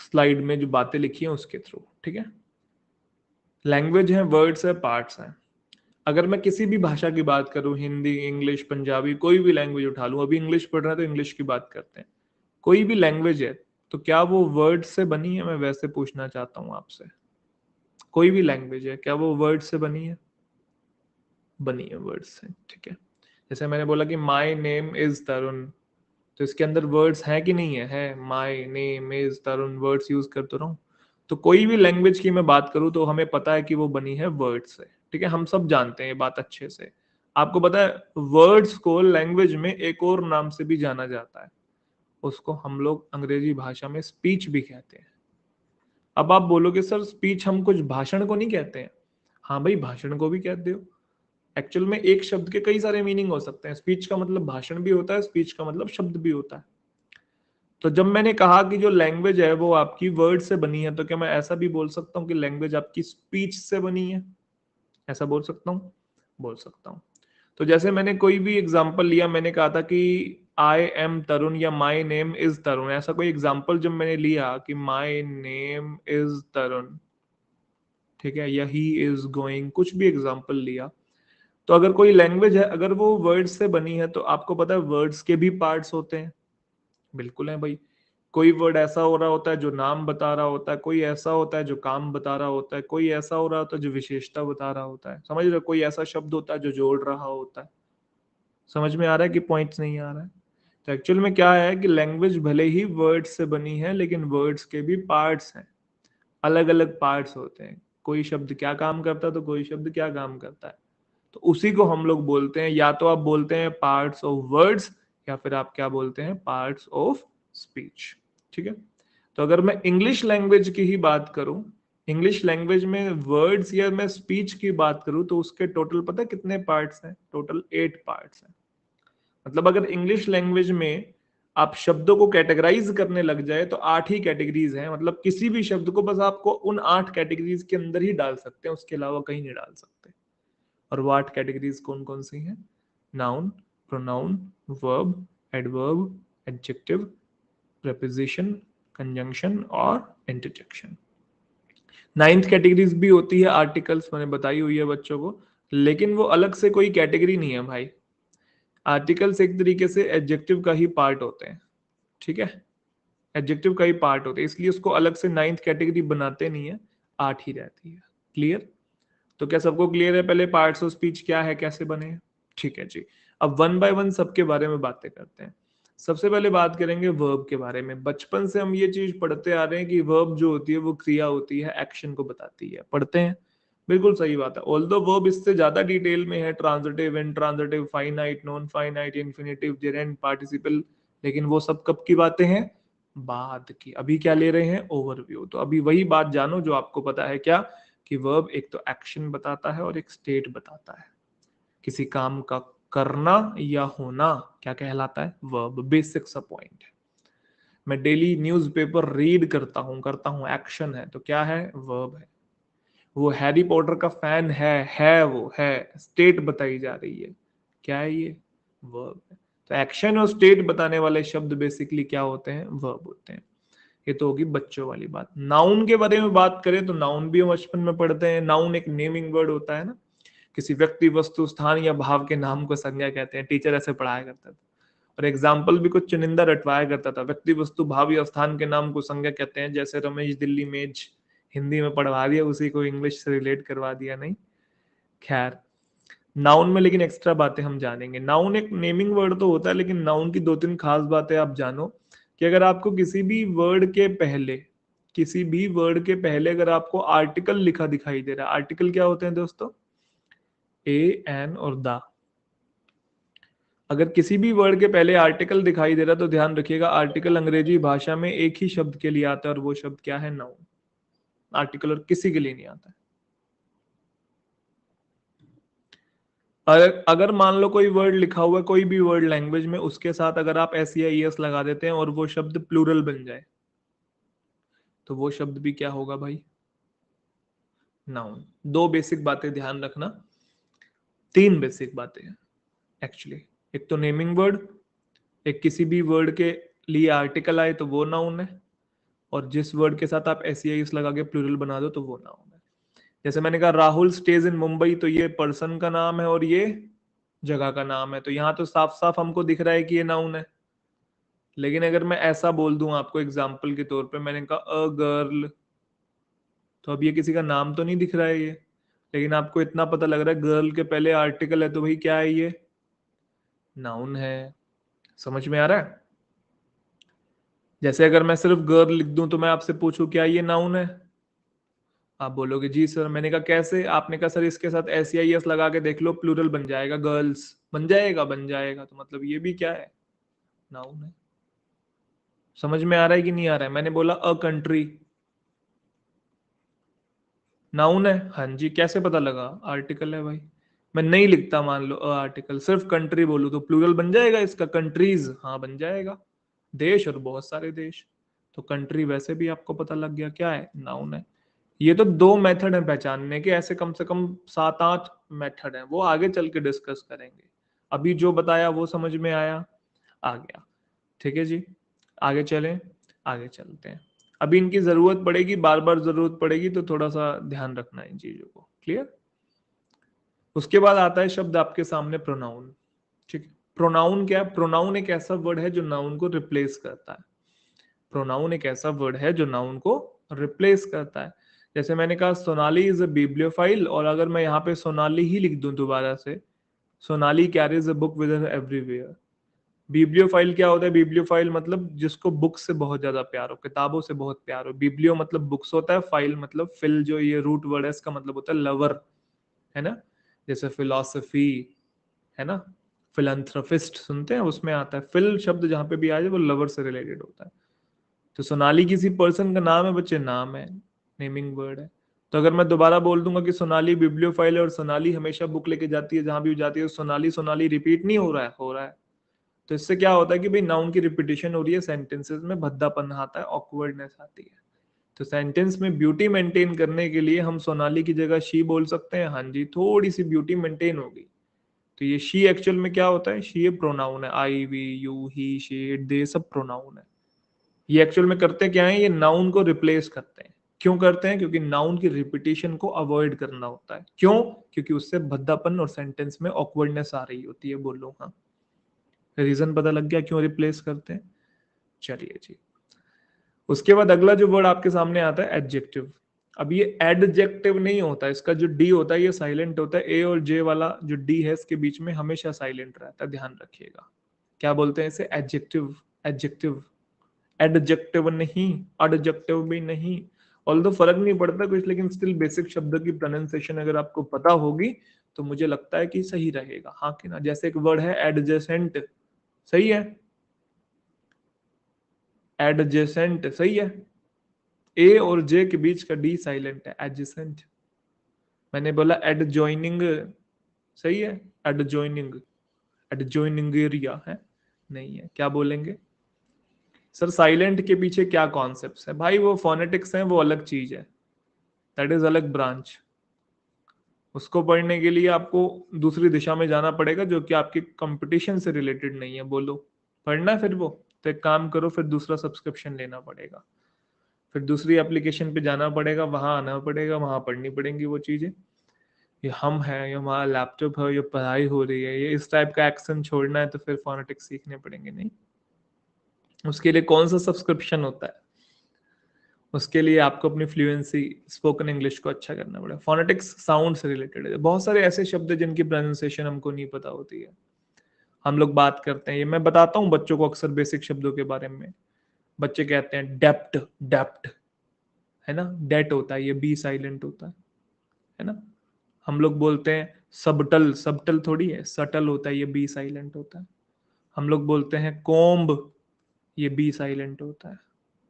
स्लाइड में जो बातें लिखी हैं उसके थ्रू, ठीक है। लैंग्वेज है, वर्ड्स है, पार्ट्स हैं। अगर मैं किसी भी भाषा की बात करूं, हिंदी, इंग्लिश, पंजाबी, कोई भी लैंग्वेज उठा लूं, अभी इंग्लिश पढ़ रहे हैं तो इंग्लिश की बात करते हैं, कोई भी लैंग्वेज है तो क्या वो वर्ड से बनी है? मैं वैसे पूछना चाहता हूं आपसे, कोई भी लैंग्वेज है क्या वो वर्ड से बनी है? बनी है वर्ड से, ठीक है। जैसे मैंने बोला कि माई नेम इज तरुण, तो इसके अंदर वर्ड्स हैं कि नहीं है? है, my name is Tarun, words use करते रहूं। तो कोई भी लैंग्वेज की मैं बात करूं तो हमें पता है कि वो बनी है वर्ड से, ठीक है। हम सब जानते हैं ये बात अच्छे से। आपको पता है वर्ड्स को लैंग्वेज में एक और नाम से भी जाना जाता है, उसको हम लोग अंग्रेजी भाषा में स्पीच भी कहते हैं। अब आप बोलोगे सर स्पीच हम कुछ भाषण को नहीं कहते हैं। हाँ भाई, भाषण को भी कहते हो। एक्चुअल में एक शब्द के कई सारे मीनिंग हो सकते हैं। स्पीच का मतलब भाषण भी होता है, स्पीच का मतलब शब्द भी होता है। तो जब मैंने कहा कि जो लैंग्वेज है वो आपकी वर्ड से बनी है, तो क्या मैं ऐसा भी बोल सकता हूँ कि लैंग्वेज आपकी स्पीच से बनी है? ऐसा बोल सकता हूँ? बोल सकता हूँ। तो जैसे मैंने कोई भी एग्जाम्पल लिया, मैंने कहा था कि आई एम तरुण या माई नेम इज तरुण, ऐसा कोई एग्जाम्पल जब मैंने लिया कि माई नेम इज तरुण, ठीक है, या ही इज गोइंग, कुछ भी एग्जाम्पल लिया, तो अगर कोई लैंग्वेज है, अगर वो वर्ड्स से बनी है तो आपको पता है वर्ड्स के भी पार्ट्स होते हैं। बिल्कुल है भाई। कोई वर्ड ऐसा हो रहा होता है जो नाम बता रहा होता है, कोई ऐसा होता है जो काम बता रहा होता है, कोई ऐसा हो रहा होता है जो विशेषता बता रहा होता है, समझ रहे हो? कोई ऐसा शब्द होता है जो जोड़ रहा होता है। समझ में आ रहा है कि पॉइंट्स नहीं आ रहा है? तो एक्चुअल में क्या है कि लैंग्वेज भले ही वर्ड्स से बनी है लेकिन वर्ड्स के भी पार्ट्स हैं, अलग अलग पार्ट्स होते हैं। कोई शब्द क्या काम करता है तो कोई शब्द क्या काम करता है, तो उसी को हम लोग बोलते हैं, या तो आप बोलते हैं पार्ट्स ऑफ वर्ड्स या फिर आप क्या बोलते हैं, पार्ट्स ऑफ स्पीच, ठीक है। तो अगर मैं इंग्लिश लैंग्वेज की ही बात करूं, इंग्लिश लैंग्वेज में वर्ड्स या मैं स्पीच की बात करूं तो उसके टोटल पता है कितने पार्ट्स हैं? टोटल एट पार्ट्स हैं। मतलब अगर इंग्लिश लैंग्वेज में आप शब्दों को कैटेगराइज करने लग जाए तो आठ ही कैटेगरीज हैं। मतलब किसी भी शब्द को बस आपको उन आठ कैटेगरीज के अंदर ही डाल सकते हैं, उसके अलावा कहीं नहीं डाल सकते। और वो आठ कैटेगरीज कौन कौन सी हैं? Noun, pronoun, verb, adverb, adjective, preposition, conjunction और इंटरजेक्शन। नाइन्थ कैटेगरीज भी होती है, आर्टिकल्स मैंने बताई हुई है बच्चों को, लेकिन वो अलग से कोई कैटेगरी नहीं है भाई। आर्टिकल्स एक तरीके से एडजेक्टिव का ही पार्ट होते हैं, ठीक है, एडजेक्टिव का ही पार्ट होते हैं, इसलिए उसको अलग से नाइन्थ कैटेगरी बनाते नहीं है, आठ ही रहती है। क्लियर? तो क्या सबको क्लियर है पहले पार्ट्स ऑफ स्पीच क्या है, कैसे बने हैं? ठीक है जी। अब वन बाय वन सबके बारे में बातें करते हैं। सबसे पहले बात करेंगे वर्ब के बारे में। बचपन से हम ये चीज पढ़ते आ रहे हैं कि वर्ब जो होती है वो क्रिया होती है, एक्शन को बताती है, पढ़ते हैं, बिल्कुल सही बात है। ऑल्दो वर्ब इससे ज्यादा डिटेल में है, transitive, intransitive, finite, non finite, infinitive, gerund, participle, लेकिन वो सब कब की बातें हैं? बाद की। अभी क्या ले रहे हैं? ओवरव्यू। तो अभी वही बात जानो जो आपको पता है क्या, कि वर्ब एक तो एक्शन बताता है और एक स्टेट बताता है। किसी काम का करना या होना क्या कहलाता है? वर्ब। बेसिक सा पॉइंट है। मैं डेली न्यूज़पेपर रीड करता हूँ, करता हूँ एक्शन है, तो क्या है? वर्ब है। वो हैरी पॉटर का फैन है, है वो है, स्टेट बताई जा रही है, क्या है ये? वर्ब है। तो एक्शन और स्टेट बताने वाले शब्द बेसिकली क्या होते हैं? वर्ब होते हैं। ये तो होगी बच्चों वाली बात। नाउन के बारे में बात करें तो नाउन भी हम बचपन में पढ़ते हैं। नाउन एक नेमिंग वर्ड होता है ना, किसी व्यक्ति, वस्तु, स्थान या भाव के नाम को संज्ञा कहते हैं। टीचर ऐसे पढ़ाया करता था और एग्जाम्पल भी कुछ चुनिंदा रटवाया करता था। व्यक्ति, वस्तु, भाव या स्थान के नाम को संज्ञा कहते हैं, जैसे रमेश, दिल्ली, मेज। हिंदी में पढ़वा दिया, उसी को इंग्लिश से रिलेट करवा दिया। नहीं, खैर नाउन में लेकिन एक्स्ट्रा बातें हम जानेंगे। नाउन एक नेमिंग वर्ड तो होता है, लेकिन नाउन की दो तीन खास बातें आप जानो कि अगर आपको किसी भी वर्ड के पहले, किसी भी वर्ड के पहले अगर आपको आर्टिकल लिखा दिखाई दे रहा है, आर्टिकल क्या होते हैं दोस्तों? ए, एन और दा। अगर किसी भी वर्ड के पहले आर्टिकल दिखाई दे रहा तो ध्यान रखिएगा, आर्टिकल अंग्रेजी भाषा में एक ही शब्द के लिए आता है और वो शब्द क्या है, नाउन। आर्टिकल और किसी के लिए नहीं आता है। अगर, अगर मान लो कोई वर्ड लिखा हुआ है कोई भी वर्ड लैंग्वेज में, उसके साथ अगर आप एस या ई एस लगा देते हैं और वो शब्द प्लूरल बन जाए तो वो शब्द भी क्या होगा भाई, नाउन। दो बेसिक बातें ध्यान रखना, तीन बेसिक बातें हैं एक्चुअली। एक तो नेमिंग वर्ड, एक किसी भी वर्ड के लिए आर्टिकल आए तो वो नाउन है, और जिस वर्ड के साथ आप एस या ई एस लगा के प्लूरल बना दो तो वो नाउन। जैसे मैंने कहा राहुल स्टेज इन मुंबई, तो ये पर्सन का नाम है और ये जगह का नाम है, तो यहाँ तो साफ साफ हमको दिख रहा है कि ये नाउन है। लेकिन अगर मैं ऐसा बोल दूं आपको एग्जाम्पल के तौर पे, मैंने कहा अ गर्ल, तो अब ये किसी का नाम तो नहीं दिख रहा है ये, लेकिन आपको इतना पता लग रहा है गर्ल के पहले आर्टिकल है तो भाई क्या है, ये नाउन है। समझ में आ रहा है? जैसे अगर मैं सिर्फ गर्ल लिख दूं तो मैं आपसे पूछूं क्या ये नाउन है, आप बोलोगे जी सर। मैंने कहा कैसे, आपने कहा सर इसके साथ एस या ई एस लगा के देख लो प्लूरल बन जाएगा, गर्ल्स बन जाएगा बन जाएगा तो मतलब ये भी क्या है, नाउन है। समझ में आ रहा है कि नहीं आ रहा है? मैंने बोला अ कंट्री, नाउन है। हाँ जी, कैसे पता लगा, आर्टिकल है भाई। मैं नहीं लिखता मान लो अ आर्टिकल, सिर्फ कंट्री बोलूं तो प्लूरल बन जाएगा इसका, कंट्रीज, हाँ बन जाएगा, देश और बहुत सारे देश, तो कंट्री वैसे भी आपको पता लग गया क्या है, नाउन है। ये तो दो मेथड हैं पहचानने के, ऐसे कम से कम सात आठ मेथड हैं, वो आगे चल के डिस्कस करेंगे। अभी जो बताया वो समझ में आया, आ गया? ठीक है जी, आगे चलें, आगे चलते हैं। अभी इनकी जरूरत पड़ेगी, बार बार जरूरत पड़ेगी, तो थोड़ा सा ध्यान रखना इन चीजों को, क्लियर। उसके बाद आता है शब्द आपके सामने प्रोनाउन। ठीक है, प्रोनाउन क्या है? प्रोनाउन एक ऐसा वर्ड है जो नाउन को रिप्लेस करता है। प्रोनाउन एक ऐसा वर्ड है जो नाउन को रिप्लेस करता है। जैसे मैंने कहा सोनाली इज अ बिब्लियोफाइल, और अगर मैं यहाँ पे सोनाली ही लिख दूं दोबारा से, Sonali carries a book with her everywhere. Bibliophile क्या होता है? बिब्लियोफाइल मतलब जिसको बुक से बहुत ज्यादा प्यार हो, किताबों से बहुत प्यार हो। बिब्लियो मतलब बुक्स होता है, फाइल मतलब फिल, जो ये रूट वर्ड है इसका मतलब होता है लवर, है ना। जैसे फिलोसफी है ना, फिलंथ्रफिस्ट सुनते हैं, उसमें आता है फिल शब्द, जहाँ पे भी आ जाए वो लवर से रिलेटेड होता है। तो सोनाली किसी पर्सन का नाम है बच्चे, नाम है, नेमिंग वर्ड है। तो अगर मैं दोबारा बोल दूंगा कि सोनाली बिब्लियोफाइल है और सोनाली हमेशा बुक लेके जाती है जहां भी जाती है, सोनाली सोनाली रिपीट नहीं हो रहा है, हो रहा है। तो इससे क्या होता है कि भाई नाउन की रिपीटिशन हो रही है, सेंटेंसेस में भद्दापन आता है, ऑकवर्डनेस आती है। तो सेंटेंस में ब्यूटी मेंटेन करने के लिए हम सोनाली की जगह शी बोल सकते हैं। हाँ जी, थोड़ी सी ब्यूटी मेंटेन होगी। तो ये शी एक्चुअल में क्या होता है, शी प्रोनाउन है। I, we, you, he, she, it, they सब प्रोनाउन है। ये एक्चुअल में करते क्या है, ये नाउन को रिप्लेस करते हैं। क्यों करते हैं? क्योंकि नाउन की रिपीटेशन को अवॉइड करना होता है। क्यों? क्योंकि उससे भद्दापन और सेंटेंस में ऑकवर्डनेस आ रही होती है। बोलो हाँ, रीजन पता लग गया क्यों रिप्लेस करते हैं। चलिए जी, उसके बाद अगला जो वर्ड आपके सामने आता है एडजेक्टिव। अब ये एडजेक्टिव नहीं होता, इसका जो डी होता है ये साइलेंट होता है। ए और जे वाला जो डी है इसके बीच में हमेशा साइलेंट रहता है, ध्यान रखिएगा। क्या बोलते हैं इसे? एडजेक्टिव। एडजेक्टिव, एडजेक्टिव नहीं, एडजेक्टिव भी नहीं, ऑल्दो फर्क नहीं पड़ता कुछ, लेकिन स्टिल बेसिक शब्द की प्रोनाउंसिएशन अगर आपको पता होगी तो मुझे लगता है कि सही रहेगा, हाँ कि ना। जैसे एक वर्ड है एडजेसेंट, सही है, एडजेसेंट सही है। ए और जे के बीच का डी साइलेंट है, एडजेसेंट। मैंने बोला एडजॉइनिंग, सही है, एडजॉइनिंग, एडजॉइनिंग एरिया है, नहीं है। क्या बोलेंगे सर, साइलेंट के पीछे क्या कॉन्सेप्ट्स है? भाई वो फोनेटिक्स हैं, वो अलग चीज है, दैट इज अलग ब्रांच। उसको पढ़ने के लिए आपको दूसरी दिशा में जाना पड़ेगा जो कि आपकी कंपटीशन से रिलेटेड नहीं है। बोलो पढ़ना फिर वो, तो एक काम करो, फिर दूसरा सब्सक्रिप्शन लेना पड़ेगा, फिर दूसरी एप्लीकेशन पे जाना पड़ेगा, वहां आना पड़ेगा, वहां पढ़नी पड़ेंगी वो चीजें। ये हम है, ये हमारा लैपटॉप है, ये पढ़ाई हो रही है, ये इस टाइप का एक्शन छोड़ना है तो फिर फोनेटिक्स सीखने पड़ेंगे। नहीं, उसके लिए कौन सा सब्सक्रिप्शन होता है, उसके लिए आपको अपनी फ्लुएंसी, स्पोकन इंग्लिश को अच्छा करना पड़ेगा। फोनेटिक्स साउंड से रिलेटेड है। बहुत सारे ऐसे शब्द हैं जिनकी प्रोनाउंसिएशन हमको नहीं पता होती है, हम लोग बात करते हैं। ये मैं बताता हूँ बच्चों को अक्सर बेसिक शब्दों के बारे में, बच्चे कहते हैं डेप्ट, डेप्ट है ना, डेट होता है, ये बी साइलेंट होता है है ना। हम लोग बोलते हैं सबटल, सबटल थोड़ी है, सटल होता है, ये बी साइलेंट होता है हम लोग बोलते हैं कोम्ब, ये बी साइलेंट होता है,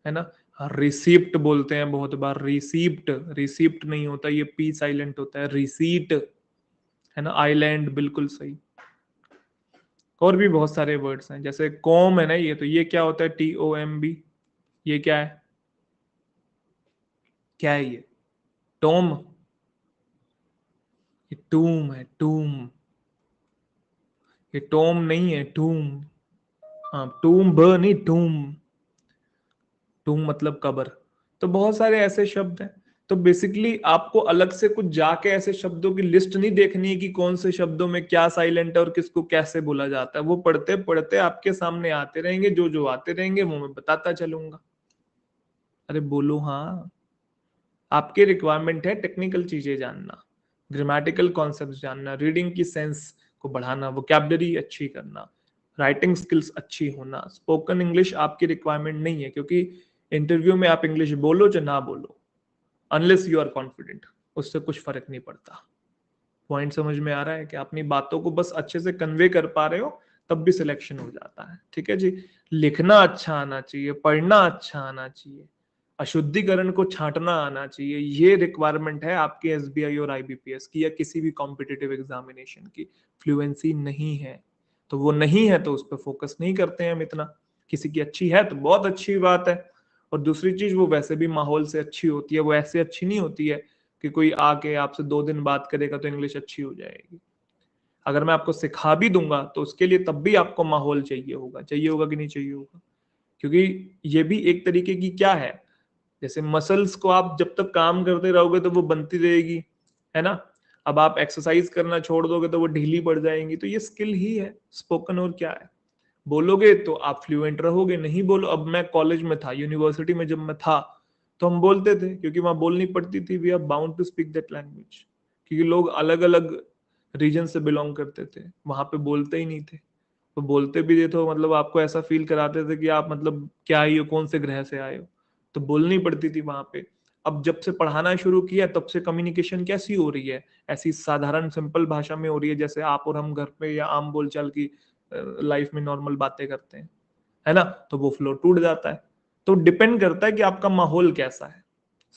है ना। रिसिप्ट बोलते हैं बहुत बार, रिसिप्ट, रिसिप्ट नहीं होता, ये पी साइलेंट होता है, रिसीट, है ना। आइलैंड बिल्कुल सही। और भी बहुत सारे वर्ड्स हैं, जैसे कॉम है ना, ये तो ये क्या होता है, टी ओ एम बी, ये क्या है, क्या है ये, टोम, ये टूम है, टूम, ये टोम नहीं है, टूम, हाँ टूम भ नहीं, टूम, टूम मतलब कबर। तो बहुत सारे ऐसे शब्द हैं। तो बेसिकली आपको अलग से कुछ जाके ऐसे शब्दों की लिस्ट नहीं देखनी है कि कौन से शब्दों में क्या साइलेंट है और किसको कैसे बोला जाता है। वो पढ़ते पढ़ते आपके सामने आते रहेंगे, जो जो आते रहेंगे वो मैं बताता चलूंगा। अरे बोलो, हाँ आपके रिक्वायरमेंट है टेक्निकल चीजें जानना, ग्रामेटिकल कॉन्सेप्ट जानना, रीडिंग की सेंस को बढ़ाना, वोकैबुलरी अच्छी करना, राइटिंग स्किल्स अच्छी होना। स्पोकन इंग्लिश आपकी रिक्वायरमेंट नहीं है, क्योंकि इंटरव्यू में आप इंग्लिश बोलो चाहे ना बोलो, अनलेस यू आर कॉन्फिडेंट, उससे कुछ फर्क नहीं पड़ता। पॉइंट समझ में आ रहा है कि अपनी बातों को बस अच्छे से कन्वे कर पा रहे हो तब भी सिलेक्शन हो जाता है, ठीक है जी। लिखना अच्छा आना चाहिए, पढ़ना अच्छा आना चाहिए, अशुद्धिकरण को छांटना आना चाहिए, ये रिक्वायरमेंट है आपके एसबीआई और आईबीपीएस की या किसी भी कॉम्पिटिटिव एग्जामिनेशन की। फ्लुएंसी नहीं है तो वो नहीं है, तो उस पर फोकस नहीं करते हैं हम इतना। किसी की अच्छी है तो बहुत अच्छी बात है। और दूसरी चीज, वो वैसे भी माहौल से अच्छी होती है, वो ऐसे अच्छी नहीं होती है कि कोई आके आपसे दो दिन बात करेगा तो इंग्लिश अच्छी हो जाएगी। अगर मैं आपको सिखा भी दूंगा तो उसके लिए तब भी आपको माहौल चाहिए होगा, चाहिए होगा कि नहीं चाहिए होगा, क्योंकि ये भी एक तरीके की क्या है, जैसे मसल्स को आप जब तक काम करते रहोगे तो वो बनती रहेगी, है ना। अब आप एक्सरसाइज करना छोड़ दोगे तो वो ढीली पड़ जाएंगी। तो ये स्किल ही है स्पोकन, और क्या है, बोलोगे तो आप फ्लुएंट रहोगे, नहीं बोलो। अब मैं कॉलेज में था, यूनिवर्सिटी में जब मैं था तो हम बोलते थे, क्योंकि वहां बोलनी पड़ती थी, we are bound to speak that language, क्योंकि लोग अलग अलग रीजन से बिलोंग करते थे, वहां पे बोलते ही नहीं थे। तो बोलते भी थे तो मतलब आपको ऐसा फील कराते थे कि आप मतलब क्या ही हो, कौन से ग्रह से आए हो, तो बोलनी पड़ती थी वहां पे। अब जब से पढ़ाना शुरू किया तब से कम्युनिकेशन कैसी हो रही है, ऐसी साधारण सिंपल भाषा में हो रही है, जैसे आप और हम घर पे या आम बोलचाल की लाइफ में नॉर्मल बातें करते हैं, है ना। तो वो फ्लो टूट जाता है। तो डिपेंड करता है कि आपका माहौल कैसा है,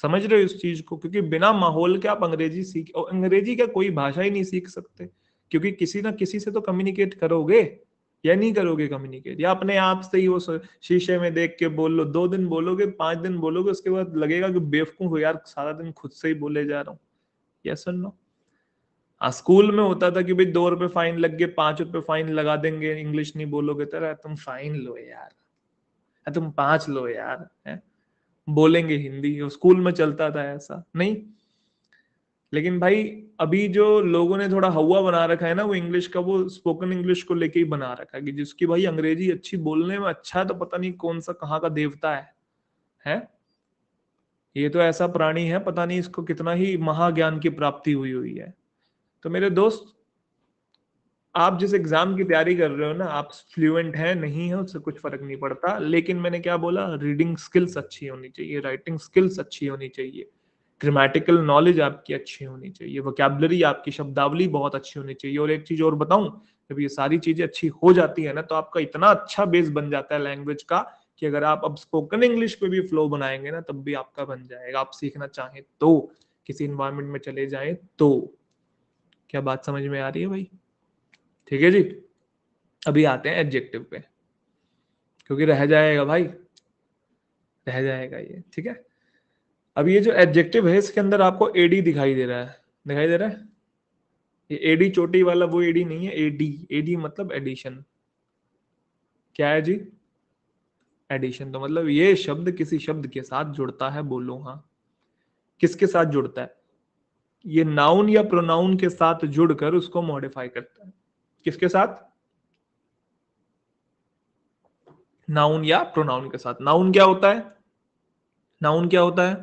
समझ रहे हो इस चीज को। क्योंकि बिना माहौल के आप अंग्रेजी सीख और अंग्रेजी का कोई भाषा ही नहीं सीख सकते, क्योंकि किसी ना किसी से तो कम्युनिकेट करोगे या नहीं करोगे कम्युनिकेट, या अपने आप से ही वो शीशे में देख के बोल लो, दो दिन बोलोगे, पांच दिन बोलोगे, उसके बाद लगेगा कि बेवकूफ हो यार, सारा दिन खुद से ही बोले जा रहा हूँ। यस और नो। स्कूल में होता था कि भाई दो रुपए फाइन लग गए, पांच रुपए फाइन लगा देंगे, इंग्लिश नहीं बोलोगे तो तुम फाइन लो यार, तुम पांच लो यार, है? बोलेंगे हिंदी। स्कूल में चलता था ऐसा, नहीं। लेकिन भाई अभी जो लोगों ने थोड़ा हवा बना रखा है ना, वो इंग्लिश का, वो स्पोकन इंग्लिश को लेके ही बना रखा है कि जिसकी भाई अंग्रेजी अच्छी, बोलने में अच्छा है, तो पता नहीं कौन सा कहाँ का देवता है, है? ये तो ऐसा प्राणी है, पता नहीं इसको कितना ही महाज्ञान की प्राप्ति हुई हुई है। तो मेरे दोस्त, आप जिस एग्जाम की तैयारी कर रहे हो ना, आप फ्लुएंट हैं नहीं है उससे कुछ फर्क नहीं पड़ता। लेकिन मैंने क्या बोला, रीडिंग स्किल्स अच्छी होनी चाहिए, राइटिंग स्किल्स अच्छी होनी चाहिए, ग्रामेटिकल नॉलेज आपकी अच्छी होनी चाहिए, वोकैबुलरी आपकी, शब्दावली बहुत अच्छी होनी चाहिए। और एक चीज और बताऊं, जब ये सारी चीजें अच्छी हो जाती है ना, तो आपका इतना अच्छा बेस बन जाता है लैंग्वेज का कि अगर आप अब स्पोकन इंग्लिश पे भी फ्लो बनाएंगे ना, तब भी आपका बन जाएगा। आप सीखना चाहें तो, किसी एनवायरमेंट में चले जाएं तो। क्या बात समझ में आ रही है भाई? ठीक है जी। अभी आते हैं एडजेक्टिव पे, क्योंकि रह जाएगा भाई, रह जाएगा ये, ठीक है। अब ये जो एडजेक्टिव है, इसके अंदर आपको एडी दिखाई दे रहा है, दिखाई दे रहा है ये एडी, चोटी वाला वो एडी नहीं है, एडी। एडी मतलब एडिशन। क्या है जी? एडिशन। तो मतलब ये शब्द किसी शब्द के साथ जुड़ता है। बोलो हाँ, किसके साथ जुड़ता है? ये नाउन या प्रोनाउन के साथ जुड़कर उसको मॉडिफाई करता है। किसके साथ? नाउन या प्रोनाउन के साथ। नाउन क्या होता है? नाउन क्या होता है?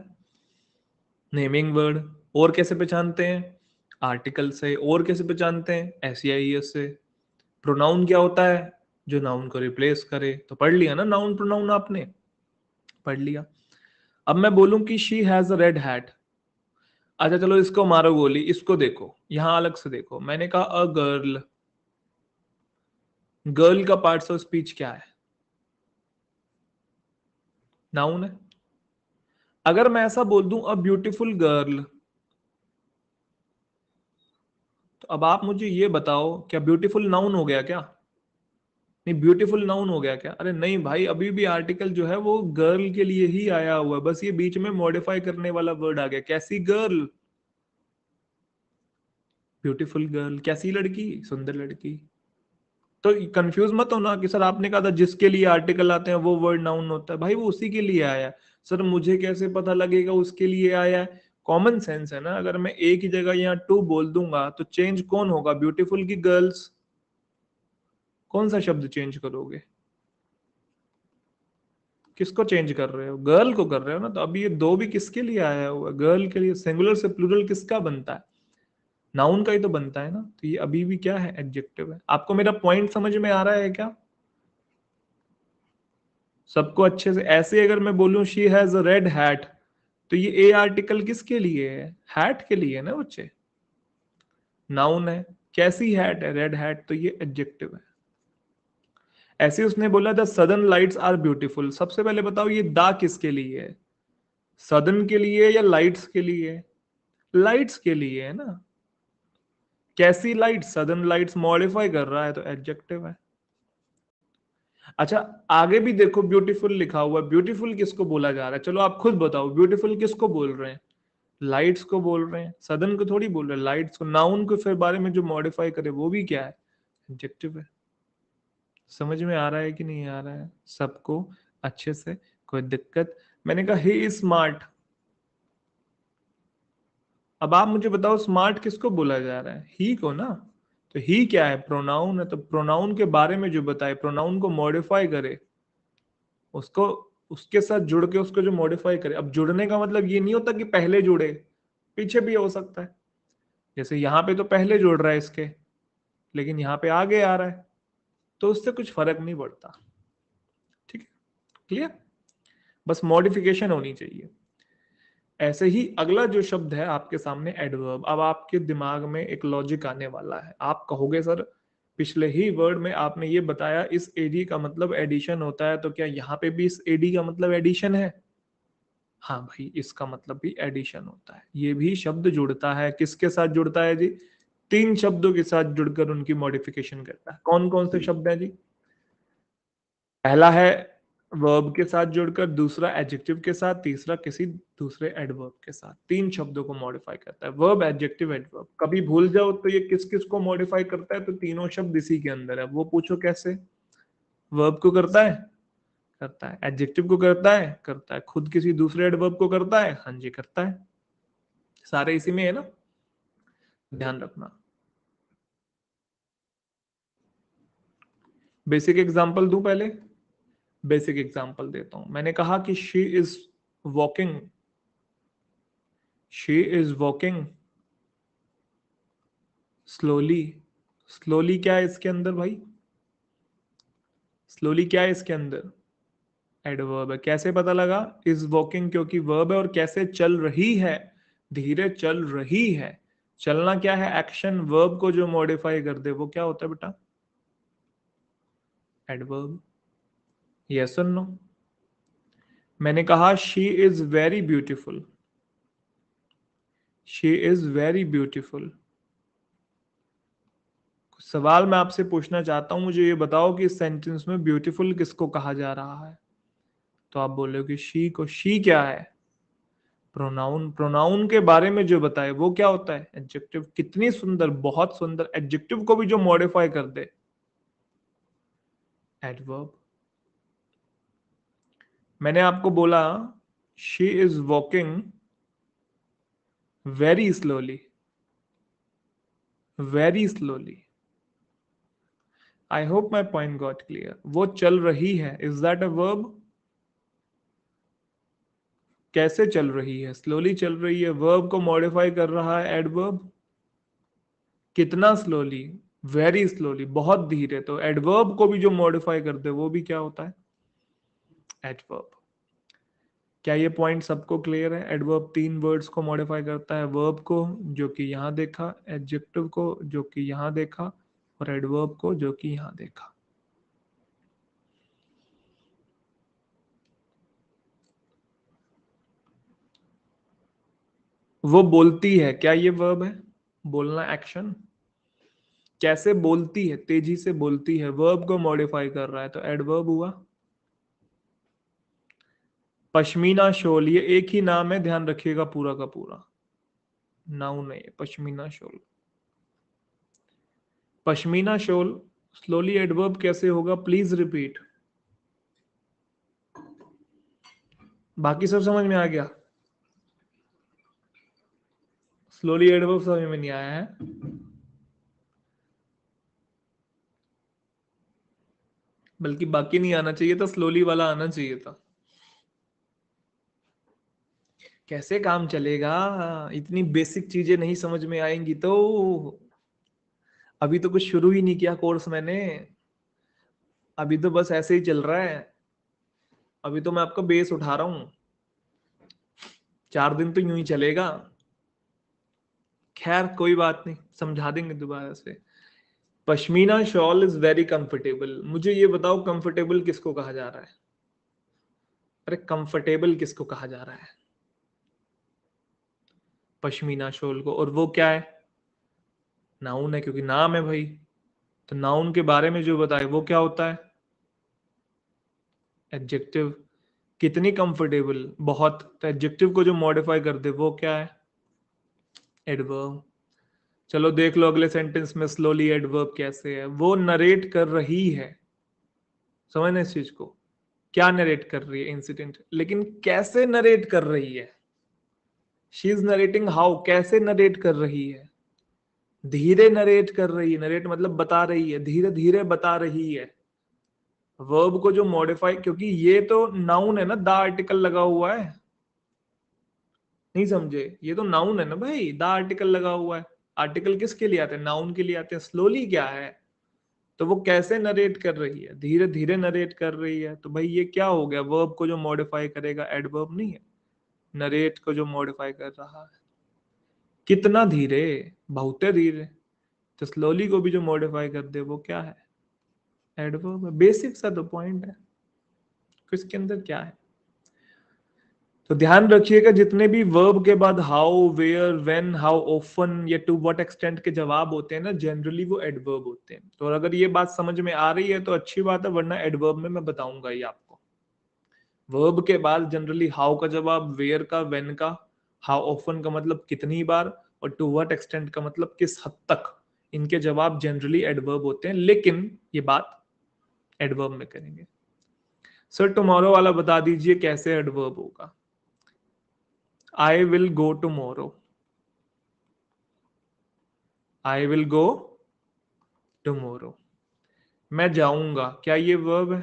Naming word. और कैसे पहचानते हैं? आर्टिकल से। और कैसे पहचानते हैं? एस ई आई एस से। प्रोनाउन क्या होता है? जो नाउन को रिप्लेस करे। तो पढ़ लिया ना नाउन प्रोनाउन, आपने पढ़ लिया। अब मैं बोलूं कि she has a red hat, अच्छा चलो इसको मारो गोली, इसको देखो, यहां अलग से देखो। मैंने कहा अ गर्ल, गर्ल का पार्ट्स ऑफ स्पीच क्या है? नाउन है। अगर मैं ऐसा बोल दूं अ ब्यूटीफुल गर्ल, तो अब आप मुझे ये बताओ क्या ब्यूटीफुल नाउन हो गया क्या? नहीं, ब्यूटीफुल नाउन हो गया क्या? अरे नहीं भाई, अभी भी आर्टिकल जो है वो गर्ल के लिए ही आया हुआ है, बस ये बीच में मॉडिफाई करने वाला वर्ड आ गया। कैसी गर्ल? Beautiful girl. कैसी लड़की? सुंदर लड़की। तो कंफ्यूज मत हो ना कि सर आपने कहा था जिसके लिए आर्टिकल आते हैं वो वर्ड नाउन होता है। भाई वो उसी के लिए आया है। सर मुझे कैसे पता लगेगा उसके लिए आया है? कॉमन सेंस है ना। अगर मैं एक ही जगह यहाँ टू बोल दूंगा तो चेंज कौन होगा? ब्यूटीफुल की गर्ल्स। कौन सा शब्द चेंज करोगे? किसको चेंज कर रहे हो? गर्ल को कर रहे हो ना। तो अभी ये दो भी किसके लिए आया हुआ? गर्ल के लिए। सिंगुलर से प्लूरल किसका बनता है? नाउन का ही तो बनता है ना। तो ये अभी भी क्या है? एडजेक्टिव है। आपको मेरा पॉइंट समझ में आ रहा है क्या? सबको अच्छे से। ऐसे अगर मैं बोलूं she has a red hat, तो ये ए आर्टिकल किसके लिए है? हैट के लिए है ना बच्चे, नाउन है। कैसी हैट है? Red hat. तो ये एडजेक्टिव है। ऐसे उसने बोला the southern lights are beautiful. सबसे पहले बताओ ये दा किसके लिए है? सदर्न के लिए या लाइट्स के लिए? लाइट्स के लिए है ना। कैसी लाइट? Southern lights. मॉडिफाई कर रहा है तो एडजेक्टिव है। अच्छा आगे भी देखो, ब्यूटीफुल लिखा हुआ है। ब्यूटीफुल किसको बोला जा रहा है? चलो आप खुद बताओ ब्यूटीफुल किसको बोल रहे हैं? लाइट्स को बोल रहे हैं, सदर्न को थोड़ी बोल रहे हैं, लाइट्स को। नाउन को फिर बारे में जो मॉडिफाई करे वो भी क्या है? एडजेक्टिव है। समझ में आ रहा है कि नहीं आ रहा है सबको अच्छे से? कोई दिक्कत? मैंने कहा ही इज स्मार्ट। अब आप मुझे बताओ स्मार्ट किसको बोला जा रहा है? ही को ना। तो ही क्या है? प्रोनाउन है। तो प्रोनाउन के बारे में जो बताए, प्रोनाउन को मॉडिफाई करे, उसको उसके साथ जुड़ के उसको जो मॉडिफाई करे। अब जुड़ने का मतलब ये नहीं होता कि पहले जुड़े, पीछे भी हो सकता है। जैसे यहाँ पे तो पहले जुड़ रहा है इसके, लेकिन यहाँ पे आगे आ रहा है, तो उससे कुछ फर्क नहीं पड़ता। ठीक है, क्लियर? बस मॉडिफिकेशन होनी चाहिए। ऐसे ही अगला जो शब्द है आपके सामने एडवर्ब। अब आपके दिमाग में एक लॉजिक आने वाला है। आप कहोगे सर पिछले ही वर्ड में आपने ये बताया इस एडी का मतलब एडिशन होता है, तो क्या यहाँ पे भी इस एडी का मतलब एडिशन है? हाँ भाई, इसका मतलब भी एडिशन होता है। ये भी शब्द जुड़ता है। किसके साथ जुड़ता है जी? तीन शब्दों के साथ जुड़कर उनकी मॉडिफिकेशन करता है। कौन कौन से शब्द हैं जी? पहला है वर्ब के साथ जुड़कर, दूसरा एडजेक्टिव के साथ, तीसरा किसी दूसरे एडवर्ब के साथ। तीन शब्दों को मॉडिफाई करता है, वर्ब एडजेक्टिव एडवर्ब। कभी भूल जाओ तो ये किस किस को मॉडिफाई करता है? तो तीनों शब्द इसी के अंदर है। वो पूछो कैसे? वर्ब को करता है, करता है। एडजेक्टिव को करता है, करता है। खुद किसी दूसरे एडवर्ब को करता है? हाँ जी करता है। सारे इसी में है ना, ध्यान रखना। बेसिक एग्जांपल दूं पहले? बेसिक एग्जांपल देता हूं। मैंने कहा कि she is walking, she is walking slowly. Slowly क्या है इसके अंदर भाई? स्लोली क्या है इसके अंदर? एडवर्ब है। कैसे पता लगा? इज वॉकिंग क्योंकि वर्ब है। और कैसे? चल रही है, धीरे चल रही है। चलना क्या है? एक्शन। वर्ब को जो मॉडिफाई कर दे वो क्या होता है बेटा? एडवर्ब। यस और नो? मैंने कहा she is very beautiful, she is very beautiful. सवाल मैं आपसे पूछना चाहता हूं, मुझे ये बताओ कि इस सेंटेंस में ब्यूटीफुल किसको कहा जा रहा है? तो आप बोलोगे शी को। शी क्या है? प्रोनाउन। प्रोनाउन के बारे में जो बताए वो क्या होता है? एडजेक्टिव। कितनी सुंदर, बहुत सुंदर। एडजेक्टिव को भी जो मॉडिफाई कर दे, एडवर्ब। मैंने आपको बोला she is walking very slowly, very slowly. I hope my point got clear. वो चल रही है, इज दैट अ वर्ब? कैसे चल रही है? स्लोली चल रही है। वर्ब को मॉडिफाई कर रहा है एडवर्ब। कितना स्लोली? वेरी स्लोली, बहुत धीरे। तो एडवर्ब को भी जो मॉडिफाई कर दे वो भी क्या होता है? एडवर्ब। क्या ये पॉइंट सबको क्लियर है? एडवर्ब तीन वर्ड्स को मॉडिफाई करता है। वर्ब को जो कि यहाँ देखा, एडजेक्टिव को जो कि यहाँ देखा, और एडवर्ब को जो कि यहाँ देखा। वो बोलती है, क्या ये वर्ब है बोलना, एक्शन? कैसे बोलती है? तेजी से बोलती है, वर्ब को मॉडिफाई कर रहा है तो एडवर्ब हुआ। पश्मीना शॉल, ये एक ही नाम है, ध्यान रखिएगा, पूरा का पूरा नाउन नहीं है pashmina shawl. Pashmina shawl slowly adverb कैसे होगा, प्लीज रिपीट। बाकी सब समझ में आ गया, स्लोली एडवर्ब समझ में नहीं आया है? बल्कि बाकी नहीं आना चाहिए था, स्लोली वाला आना चाहिए था। कैसे काम चलेगा, इतनी बेसिक चीजें नहीं समझ में आएंगी तो। अभी तो कुछ शुरू ही नहीं किया कोर्स मैंने, अभी तो बस ऐसे ही चल रहा है। अभी तो मैं आपका बेस उठा रहा हूं, चार दिन तो यूं ही चलेगा। खैर कोई बात नहीं, समझा देंगे दोबारा से। Pashmina shawl is very comfortable. मुझे ये बताओ कंफर्टेबल किसको कहा जा रहा है? अरे कंफर्टेबल किसको कहा जा रहा है? पश्मीना शॉल को। और वो क्या है? नाउन है, क्योंकि नाम है भाई, तो नाउन के बारे में जो बताए वो क्या होता है? एडजेक्टिव। कितनी कंफर्टेबल? बहुत। तो एडजेक्टिव को जो मॉडिफाई कर दे वो क्या है? एडवर्ब। चलो देख लो अगले सेंटेंस में स्लोली एडवर्ब कैसे है। वो नरेट कर रही है, समझना इस चीज को, क्या नरेट कर रही है? इंसिडेंट। लेकिन कैसे नरेट कर रही है? She is narrating how. कैसे नरेट कर रही है? धीरे नरेट कर रही है। नरेट मतलब बता रही है, धीरे धीरे बता रही है। वर्ब को जो मॉडिफाई, क्योंकि ये तो नाउन है ना, द आर्टिकल लगा हुआ है, नहीं समझे? ये तो नाउन है ना भाई, द आर्टिकल लगा हुआ है। आर्टिकल किसके लिए आते हैं? नाउन के लिए आते हैं। स्लोली क्या है? तो वो कैसे नरेट कर रही है? धीरे धीरे नरेट कर रही है। तो भाई ये क्या हो गया? वर्ब को जो मॉडिफाई करेगा एडवर्ब नहीं है, नरेट को जो मॉडिफाई कर रहा है। कितना धीरे? बहुत धीरे। तो स्लोली को भी जो मॉडिफाई कर दे वो क्या है? एडवर्ब। बेसिक सा तो पॉइंट है, इसके अंदर क्या है। तो ध्यान रखिएगा जितने भी वर्ब के बाद how, where, when, how often या टू व्हाट एक्सटेंट के जवाब होते हैं ना, जनरली वो एडवर्ब होते हैं। तो अगर ये बात समझ में आ रही है तो अच्छी बात है, वरना एडवर्ब में मैं बताऊंगा ही आपको। वर्ब के बाद जनरली हाउ का जवाब, वेयर का, व्हेन का, हाउ ऑफन का मतलब कितनी बार, और टू व्हाट एक्सटेंट का मतलब किस हद तक, इनके जवाब जनरली एडवर्ब होते हैं। लेकिन ये बात एडवर्ब में करेंगे। सर टुमारो वाला बता दीजिए कैसे एडवर्ब होगा। I will go tomorrow, I will go tomorrow. मैं जाऊंगा, क्या ये वर्ब है?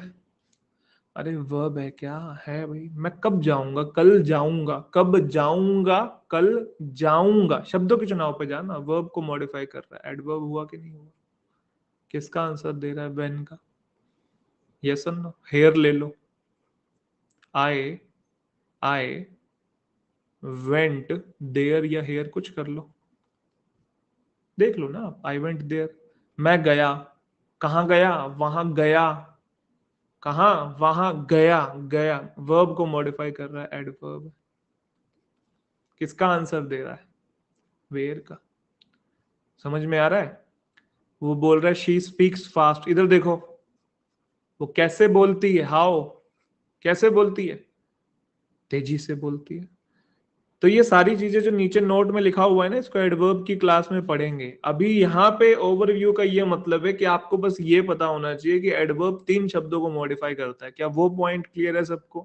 अरे वर्ब है क्या? है भाई। मैं कब जाऊंगा? कल जाऊंगा। कब जाऊंगा? कल जाऊंगा। शब्दों के चुनाव पे जाना, वर्ब को मॉडिफाई कर रहा है। एडवर्ब हुआ कि नहीं हुआ? किसका आंसर दे रहा है? व्हेन का। यस और नो। हेयर ले लो, आई आई वेंट देयर या हेयर, कुछ कर लो, देख लो ना आप। आई वेंट देयर, मैं गया। कहाँ गया? वहां गया। कहाँ? वहां गया। गया वर्ब को मॉडिफाई कर रहा है, एडवर्ब। किसका आंसर दे रहा है? वेयर का। समझ में आ रहा है? वो बोल रहा है शी स्पीक्स फास्ट। इधर देखो वो कैसे बोलती है, हाउ। कैसे बोलती है? तेजी से बोलती है। तो ये सारी चीजें जो नीचे नोट में लिखा हुआ है ना, इसको एडवर्ब की क्लास में पढ़ेंगे। अभी यहाँ पे ओवरव्यू का ये मतलब है कि आपको बस ये पता होना चाहिए कि एडवर्ब तीन शब्दों को मॉडिफाई करता है। क्या वो पॉइंट क्लियर है सबको,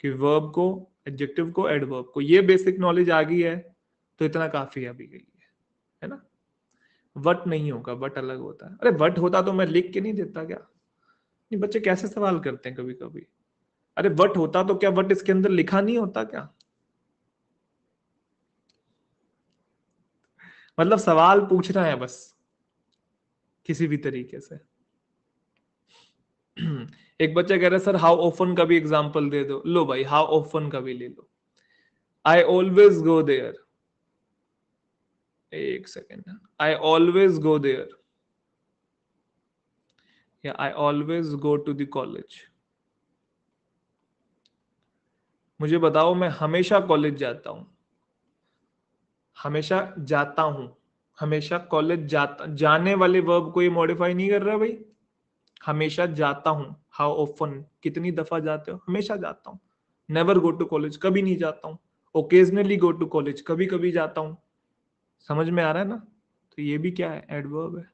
कि वर्ब को, एडजेक्टिव को, एडवर्ब को? ये बेसिक नॉलेज आ गई है तो इतना काफी अभी गई है, है ना? वट नहीं होगा, वट अलग होता है। अरे वट होता तो मैं लिख के नहीं देता क्या? नहीं, बच्चे कैसे सवाल करते हैं कभी कभी। अरे वट होता तो क्या वट इसके अंदर लिखा नहीं होता क्या? मतलब सवाल पूछना है बस, किसी भी तरीके से। एक बच्चा कह रहा है सर हाउ ऑफन का भी एग्जांपल दे दो। लो भाई, हाउ ऑफन का भी ले लो। आई ऑलवेज गो देयर, एक second, I always go there या I always go to the college. मुझे बताओ, मैं हमेशा कॉलेज जाता हूं। हमेशा जाता हूं, हमेशा कॉलेज जाता, जाने वाले वर्ब को ये मॉडिफाई नहीं कर रहा भाई। हमेशा जाता हूँ, हाउ ऑफन, कितनी दफा जाते हो, हमेशा जाता हूँ। नेवर गो टू कॉलेज, कभी नहीं जाता हूँ। ओकेजनली गो टू कॉलेज, कभी कभी जाता हूँ। समझ में आ रहा है ना? तो ये भी क्या है, एडवर्ब है।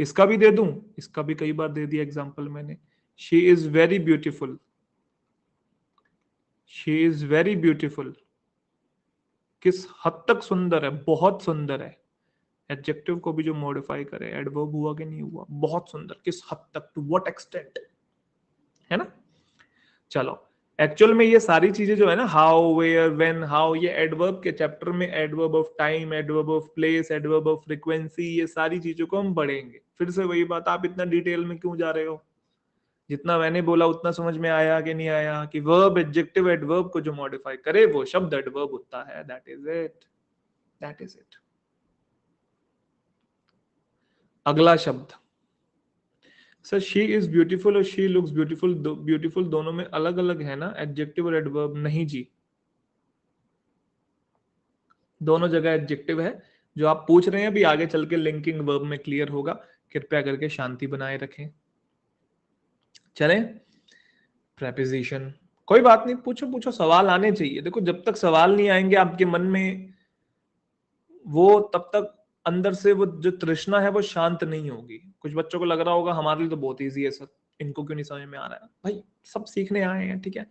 इसका भी दे दूं, इसका भी कई बार दे दिया एग्जाम्पल मैंने। She is very beautiful, she is very beautiful, किस हद तक सुंदर है, बहुत सुंदर है। एडजेक्टिव को भी जो मॉडिफाई करे, एडवर्ब हुआ कि नहीं हुआ, बहुत सुंदर, किस हद तक, टू व्हाट एक्सटेंट, है ना। चलो एक्चुअल में ये सारी चीजें जो है ना, हाउ, वेयर, व्हेन, हाउ, ये एडवर्ब के चैप्टर में adverb of time, adverb of place, adverb of frequency, ये सारी चीजों को हम पढ़ेंगे। फिर से वही बात, आप इतना डिटेल में क्यों जा रहे हो? जितना मैंने बोला उतना समझ में आया कि नहीं आया, कि वर्ब एडजेक्टिव एडवर्ब को जो मॉडिफाई करे वो शब्द एडवर्ब होता है। That is it, that is it. अगला शब्द सर, शी इज ब्यूटीफुल और शी लुक्स ब्यूटीफुल, ब्यूटीफुल दोनों में अलग अलग है ना एडजेक्टिव और एडवर्ब? नहीं जी, दोनों जगह एडजेक्टिव है। जो आप पूछ रहे हैं अभी आगे चल के लिंकिंग वर्ब में क्लियर होगा, कृपया करके शांति बनाए रखें। चलें, प्रेपोजिशन, कोई बात नहीं, पूछो पूछो, सवाल आने चाहिए। देखो जब तक सवाल नहीं आएंगे आपके मन में, वो तब तक अंदर से वो जो तृष्णा है वो शांत नहीं होगी। कुछ बच्चों को लग रहा होगा हमारे लिए तो बहुत इजी है सर, इनको क्यों नहीं समझ में आ रहा है। भाई सब सीखने आए हैं, ठीक है,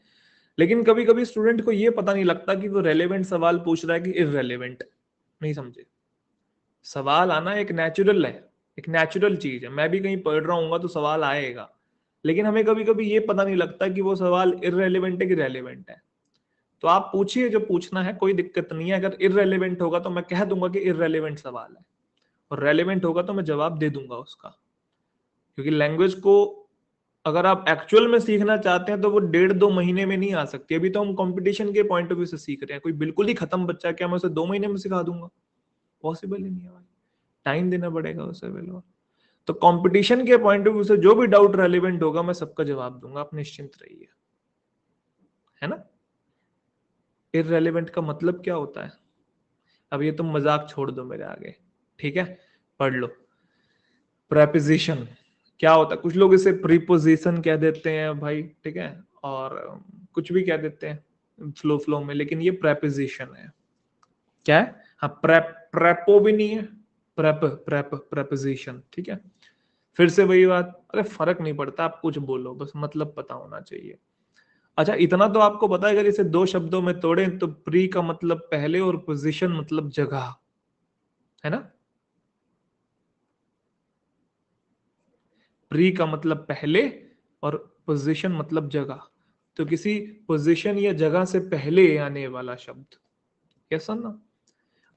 लेकिन कभी कभी स्टूडेंट को ये पता नहीं लगता कि वो रेलेवेंट सवाल पूछ रहा है कि इररेलेवेंट, नहीं समझे। सवाल आना एक नेचुरल है, एक नेचुरल चीज है। मैं भी कहीं पढ़ रहा हूँ तो सवाल आएगा, लेकिन हमें कभी कभी ये पता नहीं लगता कि वो सवाल इररेलेवेंट है कि रेलेवेंट है। तो आप पूछिए जो पूछना है, कोई दिक्कत नहीं है। अगर इररेलेवेंट होगा तो मैं कह दूंगा कि इररेलेवेंट सवाल है, और रेलेवेंट होगा तो मैं जवाब दे दूंगा उसका। क्योंकि लैंग्वेज को अगर आप एक्चुअल में सीखना चाहते हैं तो वो डेढ़ दो महीने में नहीं आ सकती। अभी तो हम कंपटीशन के पॉइंट ऑफ व्यू से सीख रहे हैं। कोई बिल्कुल ही खत्म बच्चा क्या मैं उसे दो महीने में सिखा दूंगा? पॉसिबल ही नहीं है भाई, टाइम देना पड़ेगा उसे। बिल्कुल, तो कंपटीशन के पॉइंट ऑफ व्यू से जो भी डाउट रेलेवेंट होगा मैं सबका जवाब दूंगा, आप निश्चिंत रहिए, है ना। इररेलेवेंट का मतलब क्या होता है? अब ये तुम मजाक छोड़ दो मेरे आगे, ठीक है, पढ़ लो। प्रीपोजिशन क्या होता है? कुछ लोग इसे प्रीपोजिशन कह देते हैं भाई, ठीक है, और कुछ भी कह देते हैं फ्लो फ्लो में, लेकिन ये प्रीपोजिशन है। क्या है? हाँ, प्रेप, प्रेपो भी नहीं है, प्रेप, प्रेप, प्रीपोजिशन, ठीक है। फिर से वही बात, अरे फर्क नहीं पड़ता, आप कुछ बोलो, बस मतलब पता होना चाहिए। अच्छा, इतना तो आपको पता है, अगर इसे दो शब्दों में तोड़ें तो प्री का मतलब पहले और पोजीशन मतलब जगह, है ना। प्री का मतलब पहले और पोजीशन मतलब जगह, तो किसी पोजीशन या जगह से पहले आने वाला शब्द, यस और ना।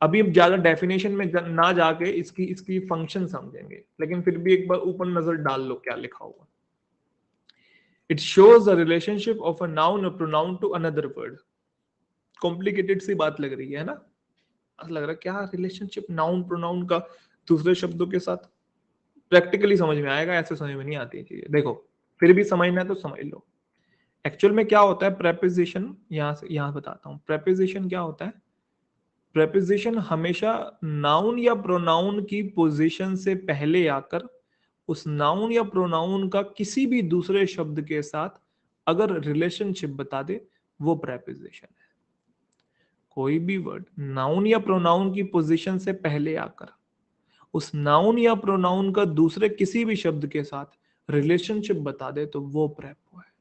अभी अब ज्यादा डेफिनेशन में ना जाके इसकी इसकी फंक्शन समझेंगे, लेकिन फिर भी एक बार ऊपर नजर डाल लो क्या लिखा हुआ। It shows the relationship of a noun or pronoun to another word. Complicated सी बात लग रही है ना, लग रहा है क्या relationship noun pronoun का दूसरे शब्दों के साथ। प्रैक्टिकली समझ में आएगा, ऐसे समझ में नहीं आती चीजें। देखो फिर भी समझना है तो समझ लो। एक्चुअल में क्या होता है प्रेपोजिशन, यहाँ से यहाँ बताता हूँ। प्रेपोजिशन क्या होता है? प्रेपोजिशन हमेशा नाउन या प्रोनाउन की पोजिशन से पहले आकर उस नाउन या प्रोनाउन का किसी भी दूसरे शब्द के साथ अगर रिलेशनशिप बता दे वो प्रेपोजिशन है। कोई भी वर्ड नाउन या प्रोनाउन की पोजीशन से पहले आकर उस नाउन या प्रोनाउन का दूसरे किसी भी शब्द के साथ रिलेशनशिप बता दे तो वो प्रेपो है।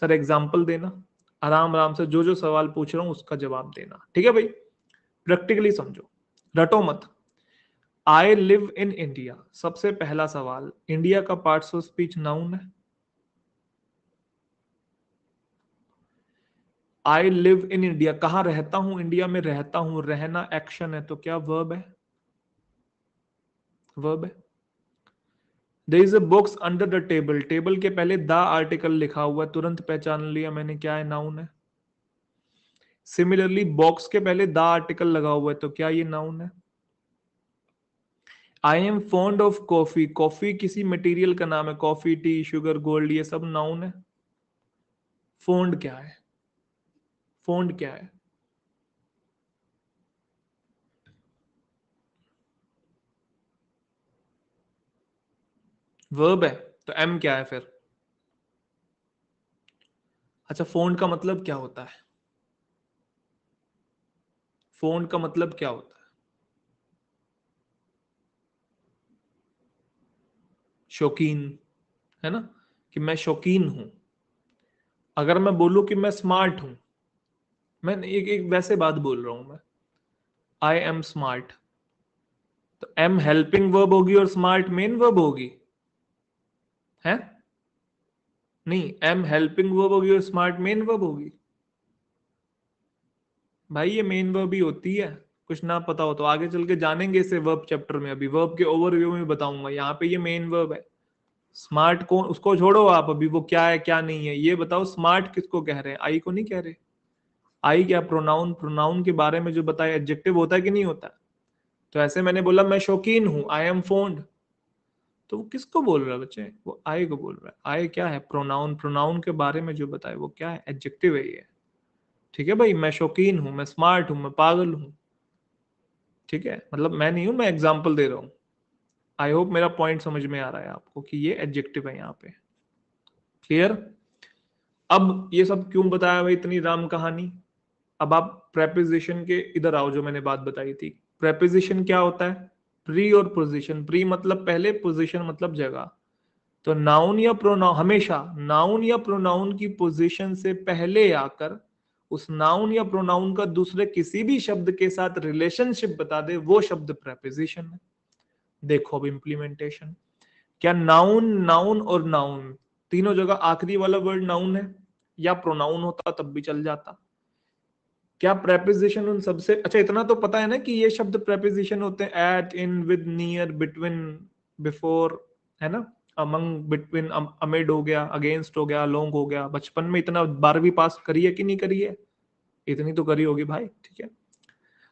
सर एग्जांपल देना, आराम आराम से, जो जो सवाल पूछ रहा हूँ उसका जवाब देना, ठीक है भाई। प्रैक्टिकली समझो, रटो मत। आई लिव इन इंडिया, सबसे पहला सवाल, इंडिया का पार्ट्स ऑफ स्पीच नाउन है। आई लिव इन इंडिया, कहां रहता हूं, इंडिया में रहता हूं, रहना एक्शन है तो क्या वर्ब है? वर्ब है। There is a box under the table, table के पहले द आर्टिकल लिखा हुआ, तुरंत पहचान लिया मैंने क्या है, नाउन है। सिमिलरली बॉक्स के पहले द आर्टिकल लगा हुआ है तो क्या ये नाउन है। I am fond of coffee, coffee किसी मटेरियल का नाम है, कॉफी, टी, शुगर, गोल्ड, ये सब नाउन है। फॉन्ड क्या है? फॉन्ड क्या है? वर्ब है तो एम क्या है फिर? अच्छा, फोंट का मतलब क्या होता है? फोंट का मतलब क्या होता है? शौकीन, है ना, कि मैं शौकीन हूं। अगर मैं बोलूं कि मैं स्मार्ट हूं, मैं एक एक वैसे बात बोल रहा हूं मैं, आई एम स्मार्ट, तो एम हेल्पिंग वर्ब होगी और स्मार्ट मेन वर्ब होगी, है नहीं? एम हेल्पिंग वर्ब होगी और स्मार्ट मेन वर्ब होगी। भाई ये मेन वर्ब ही होती है, कुछ ना पता हो तो आगे चल के जानेंगे इसे वर्ब चैप्टर में, अभी वर्ब के ओवरव्यू में बताऊंगा। यहाँ पे ये मेन वर्ब है। स्मार्ट कौन, उसको छोड़ो आप, अभी वो क्या है क्या नहीं है ये बताओ। स्मार्ट किसको कह रहे हैं? आई को नहीं कह रहे। आई क्या? प्रोनाउन। प्रोनाउन के बारे में जो बताया एडजेक्टिव होता है कि नहीं होता। तो ऐसे मैंने बोला मैं शौकीन हूँ, आई एम फोंड, तो वो किसको बोल रहा है बच्चे? वो आई को बोल रहा है। आई क्या है? प्रोनाउन। प्रोनाउन के बारे में जो बताया वो क्या है? एडजेक्टिव है ये। ठीक है भाई, मैं शौकीन हूँ, मैं स्मार्ट हूँ, मैं पागल हूँ। ठीक है, मतलब मैं नहीं हूँ, मैं एग्जाम्पल दे रहा हूँ। आई होप मेरा पॉइंट समझ में आ रहा है आपको कि ये एडजेक्टिव है यहाँ पे। क्लियर? अब ये सब क्यों बताया भाई, इतनी राम कहानी। अब आप प्रेपोजिशन के इधर आओ, जो मैंने बात बताई थी। प्रेपोजिशन क्या होता है? प्री और पोजिशन। प्री मतलब पहले, पोजिशन मतलब जगह। तो नाउन या प्रोनाउन, हमेशा नाउन या प्रोनाउन की पोजिशन से पहले आकर उस नाउन या प्रोनाउन का दूसरे किसी भी शब्द के साथ रिलेशनशिप बता दे, वो शब्द प्रेपोजिशन है। देखो अब इंप्लीमेंटेशन, क्या नाउन, नाउन और नाउन तीनों जगह आखिरी वाला वर्ड नाउन है, या प्रोनाउन होता तब भी चल जाता। क्या प्रेपोजिशन उन सबसे? अच्छा, इतना तो पता है ना कि ये शब्द प्रेपोजिशन होते हैं, at, in, with, near, between, before, है ना, अमंग, बिटवीन, अमेड हो गया, अगेंस्ट हो गया, अलोंग हो गया। बचपन में इतना बारहवीं पास करी है कि नहीं करी है? इतनी तो करी होगी भाई। ठीक है,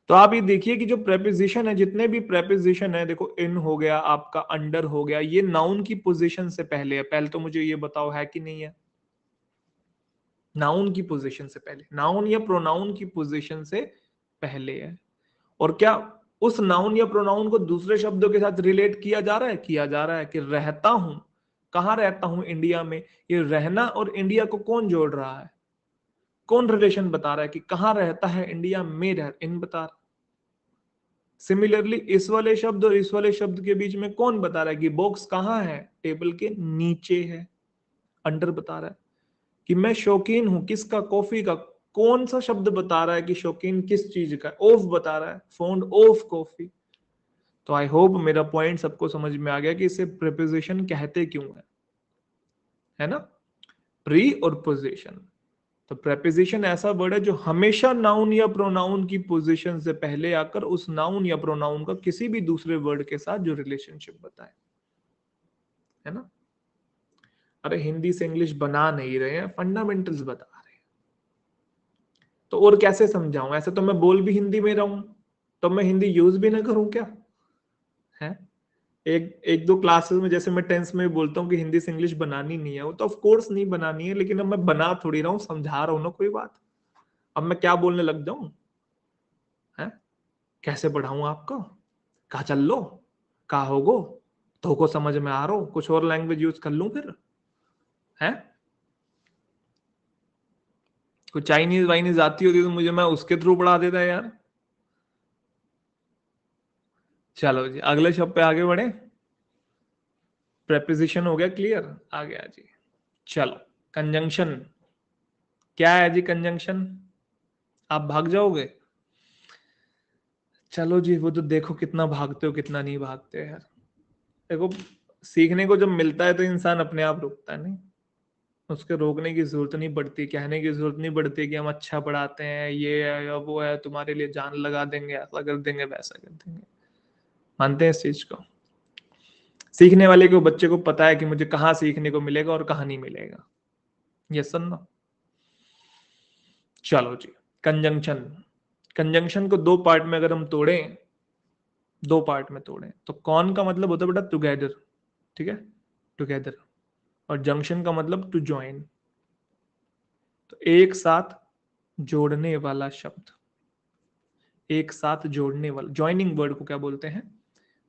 तो आप ये देखिए कि जो प्रेपोजिशन है, जितने भी प्रेपोजिशन है, देखो इन हो गया आपका, अंडर हो गया, ये नाउन की पोजीशन से पहले है। पहले तो मुझे ये बताओ है कि नहीं है? नाउन की पोजीशन से पहले, नाउन या प्रोनाउन की पोजीशन से पहले है। और क्या उस नाउन या प्रोनाउन को दूसरे शब्दों के साथ रिलेट किया जा रहा है? किया जा रहा है। कि रहता हूं, कहाँ रहता हूं? इंडिया में। ये रहना और इंडिया को कौन जोड़ रहा है? कौन रिलेशन बता रहा है कि कहाँ रहता है? इंडिया में रह, इन बता रहा। सिमिलरली इस वाले शब्द और इस वाले शब्द के बीच में कौन बता रहा है कि बॉक्स कहाँ है? टेबल के नीचे है, अंडर बता रहा है। कि मैं शौकीन हूं किसका? कॉफी का। कौन सा शब्द बता रहा है कि शौकीन किस चीज का? ऑफ बता रहा है, फोंड ऑफ कॉफी। तो आई होप मेरा पॉइंट सबको समझ में आ गया कि इसे प्रेपोजिशन कहते क्यों है, है ना, प्री और पोजिशन। तो प्रेपोजिशन ऐसा वर्ड है जो हमेशा नाउन या प्रोनाउन की पोजीशन से पहले आकर उस नाउन या प्रोनाउन का किसी भी दूसरे वर्ड के साथ जो रिलेशनशिप बताए, है ना। अरे हिंदी से इंग्लिश बना नहीं रहे हैं, फंडामेंटल्स बता रहे हैं, तो और कैसे समझाऊं? ऐसे तो मैं बोल भी हिंदी में रहूं, तो मैं हिंदी यूज भी ना करूं क्या? है एक एक दो क्लासेस में, जैसे मैं टेंस में भी बोलता हूँ कि हिंदी से इंग्लिश बनानी नहीं है, वो तो ऑफ कोर्स नहीं बनानी है, लेकिन अब मैं बना थोड़ी रहा हूँ, समझा रहा हूँ ना कोई बात। अब मैं क्या बोलने लग जाऊँ? हैं, कैसे पढ़ाऊँ आपको? कहा चल लो, कहा होगो, तो को समझ में आ रहा हूँ, कुछ और लैंग्वेज यूज कर लूँ फिर, है कुछ चाइनीज वाइनीज आती होती तो मुझे, मैं उसके थ्रू पढ़ा देता यार। चलो जी, अगले शब्द पे आगे बढ़े। प्रेपोजिशन हो गया क्लियर, आ गया जी। चलो कंजंक्शन क्या है जी? कंजंक्शन आप भाग जाओगे? चलो जी, वो तो देखो कितना भागते हो कितना नहीं भागते यार। देखो सीखने को जब मिलता है तो इंसान अपने आप रुकता है, नहीं उसके रोकने की जरूरत नहीं पड़ती, कहने की जरूरत नहीं पड़ती कि हम अच्छा पढ़ाते हैं, ये है या वो है, तुम्हारे लिए जान लगा देंगे, ऐसा कर देंगे, वैसा कर देंगे। मानते हैं इस चीज को, सीखने वाले को, बच्चे को पता है कि मुझे कहाँ सीखने को मिलेगा और कहाँ नहीं मिलेगा। यस सर ना। चलो जी, कंजंक्शन। कंजंक्शन को दो पार्ट में अगर हम तोड़ें, दो पार्ट में तोड़ें, तो कौन का मतलब होता है बेटा? टुगेदर। ठीक है, टुगेदर। और जंक्शन का मतलब टू ज्वाइन, तो एक साथ जोड़ने वाला शब्द, एक साथ जोड़ने वाला, ज्वाइनिंग वर्ड को क्या बोलते हैं?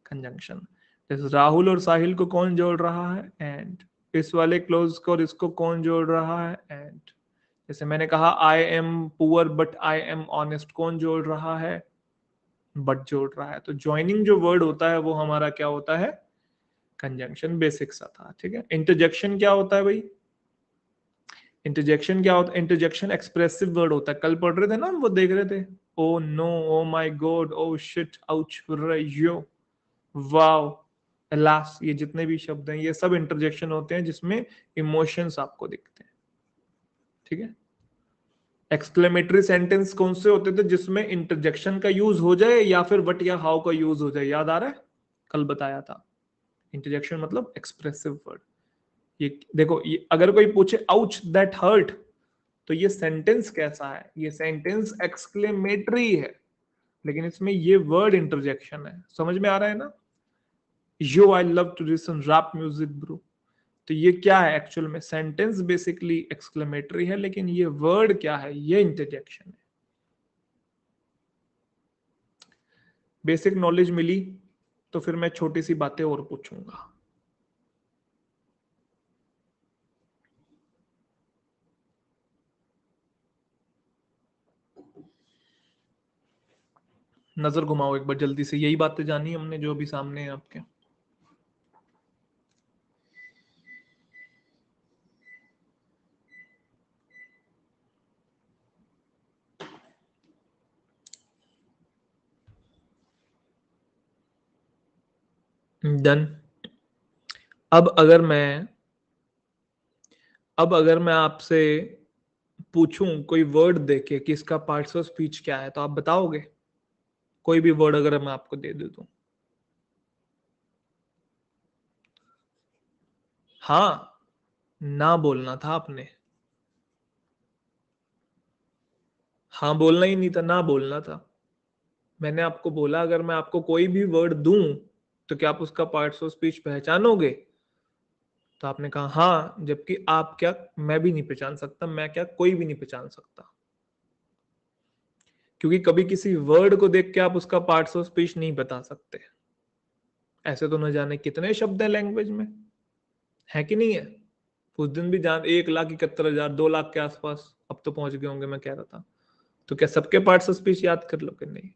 कंजंक्शन। जैसे राहुल और साहिल को कौन जोड़ रहा है, एंड इस वाले क्लोज को और इसको कौन जोड़ रहा है, एंड जैसे मैंने कहा I am poor but I am honest, कौन जोड़ रहा है, बट जोड़ रहा है। तो ज्वाइनिंग जो वर्ड होता है वो हमारा क्या होता है, कंजंक्शन। बेसिक सा था, ठीक है। इंटरजेक्शन क्या होता है भाई, इंटरजेक्शन क्या होता है, इंटरजेक्शन एक्सप्रेसिव वर्ड होता है। कल पढ़ रहे थे ना, वो देख रहे थे, oh no, oh my God, oh shit, ouch, yo, wow, alas, ये जितने भी शब्द हैं ये सब इंटरजेक्शन होते हैं जिसमें इमोशंस आपको दिखते हैं, ठीक है। एक्सक्लेमेटरी सेंटेंस कौन से होते थे जिसमें इंटरजेक्शन का यूज हो जाए या फिर व्हाट या हाउ का यूज हो जाए, याद आ रहा है, कल बताया था। इंटरजेक्शन मतलब एक्सप्रेसिव वर्ड। ये देखो, ये अगर कोई पूछे आउच दैट हर्ट, तो ये सेंटेंस कैसा है, ये सेंटेंस एक्सक्लेमेटरी है, लेकिन इसमें ये वर्ड इंटरजेक्शन है। समझ में आ रहा है ना। Yo I love to listen rap music bro, तो ये क्या है एक्चुअल में, सेंटेंस बेसिकली एक्सक्लेमेटरी है, लेकिन ये वर्ड क्या है, ये इंटरजेक्शन है। बेसिक नॉलेज मिली, तो फिर मैं छोटी सी बातें और पूछूंगा। नजर घुमाओ एक बार जल्दी से, यही बातें जानी हमने जो अभी सामने है आपके। डन। अब अगर मैं अब अगर मैं आपसे पूछूं कोई वर्ड देके कि इसका पार्ट्स ऑफ स्पीच क्या है, तो आप बताओगे? कोई भी वर्ड अगर मैं आपको दे दूं, हाँ ना बोलना था आपने, हाँ बोलना ही नहीं था, ना बोलना था। मैंने आपको बोला अगर मैं आपको कोई भी वर्ड दूं तो क्या आप उसका पार्ट्स ऑफ स्पीच पहचानोगे, तो आपने कहा हाँ, जबकि आप क्या, मैं भी नहीं पहचान सकता, मैं क्या, कोई भी नहीं पहचान सकता, क्योंकि कभी किसी वर्ड को देख के आप उसका पार्ट्स ऑफ स्पीच नहीं बता सकते। ऐसे तो न जाने कितने शब्द हैं लैंग्वेज में, है कि नहीं है। उस दिन भी जान एक लाख इकहत्तर हजार दो लाख के आसपास, अब तो पहुंच गए होंगे मैं कह रहा था। तो क्या सबके पार्ट्स ऑफ स्पीच याद कर लोगे? नहीं।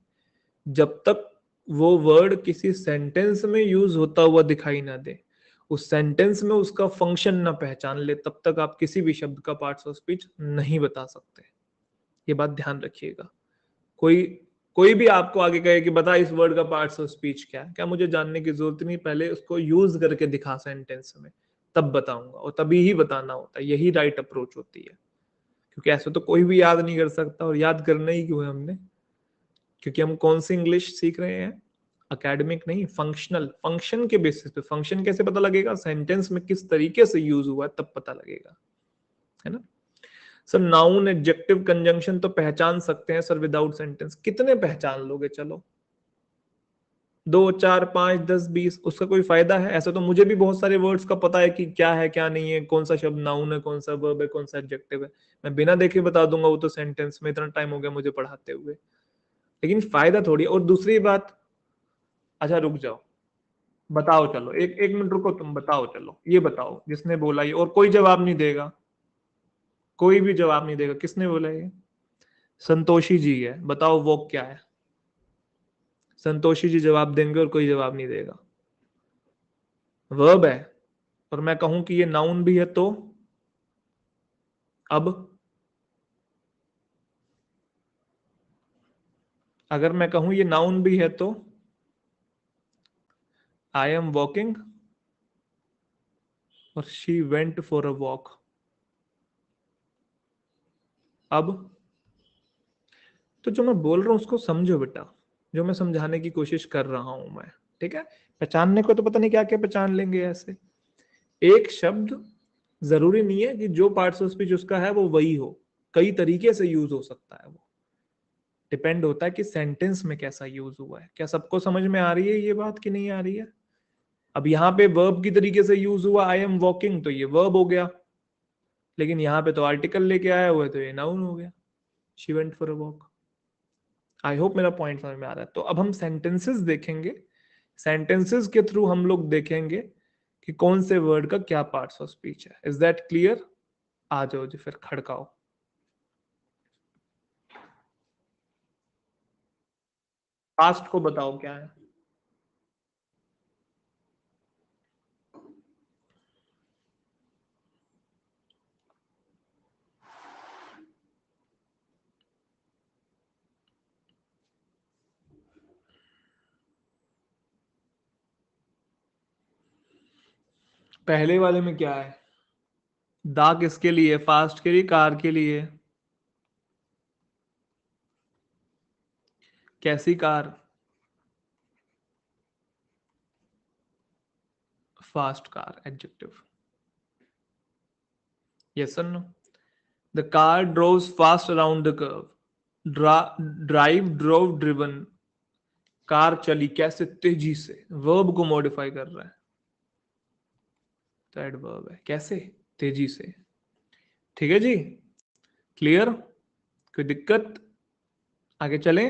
जब तक वो वर्ड किसी सेंटेंस में यूज होता हुआ दिखाई ना दे, उस सेंटेंस में उसका फंक्शन ना पहचान ले, तब तक आप किसी भी शब्द का पार्ट्स ऑफ स्पीच नहीं बता सकते। ये बात ध्यान रखिएगा। कोई कोई भी आपको आगे कहे कि बता इस वर्ड का पार्ट्स ऑफ स्पीच क्या है, क्या मुझे जानने की जरूरत नहीं, पहले उसको यूज करके दिखा सेंटेंस में, तब बताऊंगा। और तभी ही बताना होता है, यही राइट अप्रोच होती है। क्योंकि ऐसे तो कोई भी याद नहीं कर सकता, और याद करना ही क्यों है हमने, क्योंकि हम कौन सी इंग्लिश सीख रहे हैं, अकेडमिक नहीं, फंक्शनल। फंक्शन के बेसिस पे, फंक्शन कैसे पता लगेगा, सेंटेंस में किस तरीके से यूज हुआ है तब पता लगेगा, है ना। सर नाउन एडजेक्टिव कंजंक्शन तो पहचान सकते हैं सर विदाउट सेंटेंस। कितने पहचान लोगे, चलो दो चार पांच दस बीस, उसका कोई फायदा है? ऐसा तो मुझे भी बहुत सारे वर्ड्स का पता है कि क्या है क्या नहीं है, कौन सा शब्द नाउन है, कौन सा वर्ब है, कौन सा एडजेक्टिव है, मैं बिना देखे बता दूंगा, वो तो सेंटेंस में इतना टाइम हो गया मुझे पढ़ाते हुए, लेकिन फायदा थोड़ी। और दूसरी बात, अच्छा रुक जाओ, बताओ, चलो एक एक मिनट रुको, तुम बताओ, चलो ये बताओ जिसने बोला ये, और कोई जवाब नहीं देगा, कोई भी जवाब नहीं देगा, किसने बोला ये? संतोषी जी है, बताओ वॉक क्या है? संतोषी जी जवाब देंगे और कोई जवाब नहीं देगा। वर्ब है और मैं कहूं कि ये नाउन भी है, तो अब अगर मैं कहूं ये नाउन भी है तो आई एम वॉकिंग और she went for a walk. अब तो जो मैं बोल रहा हूं उसको समझो बेटा, जो मैं समझाने की कोशिश कर रहा हूं मैं, ठीक है। पहचानने को तो पता नहीं क्या क्या पहचान लेंगे ऐसे। एक शब्द जरूरी नहीं है कि जो पार्ट्स ऑफ स्पीच उसका है वो वही हो, कई तरीके से यूज हो सकता है। वो डिपेंड होता है कि सेंटेंस में कैसा यूज हुआ है। क्या सबको समझ में आ रही है ये बात कि नहीं आ रही है? अब यहाँ पे वर्ब की तरीके से यूज हुआ आई एम वॉकिंग, तो ये वर्ब हो गया, लेकिन यहाँ पे तो आर्टिकल लेके आया हुआ है तो ये नाउन हो गया, she went for a walk. I hope मेरा पॉइंट समझ में आ रहा है। तो अब हम सेंटेंसेस देखेंगे, सेंटेंसेस के थ्रू हम लोग देखेंगे कि कौन से वर्ड का क्या पार्ट्स ऑफ स्पीच है। Is that clear? आ जाओ जी फिर खड़काओ। पास्ट को बताओ क्या है। पहले वाले में क्या है? दा किसके लिए? फास्ट के लिए, कार के लिए। कैसी car? Fast car. Adjective. Yes और no? The car droves fast around the curve. Drive, drove, driven. Car चली कैसे? तेजी से। वर्ब को मॉडिफाई कर रहा है तो एडवर्ब है। कैसे? तेजी से। ठीक है जी, क्लियर? कोई दिक्कत? आगे चलें।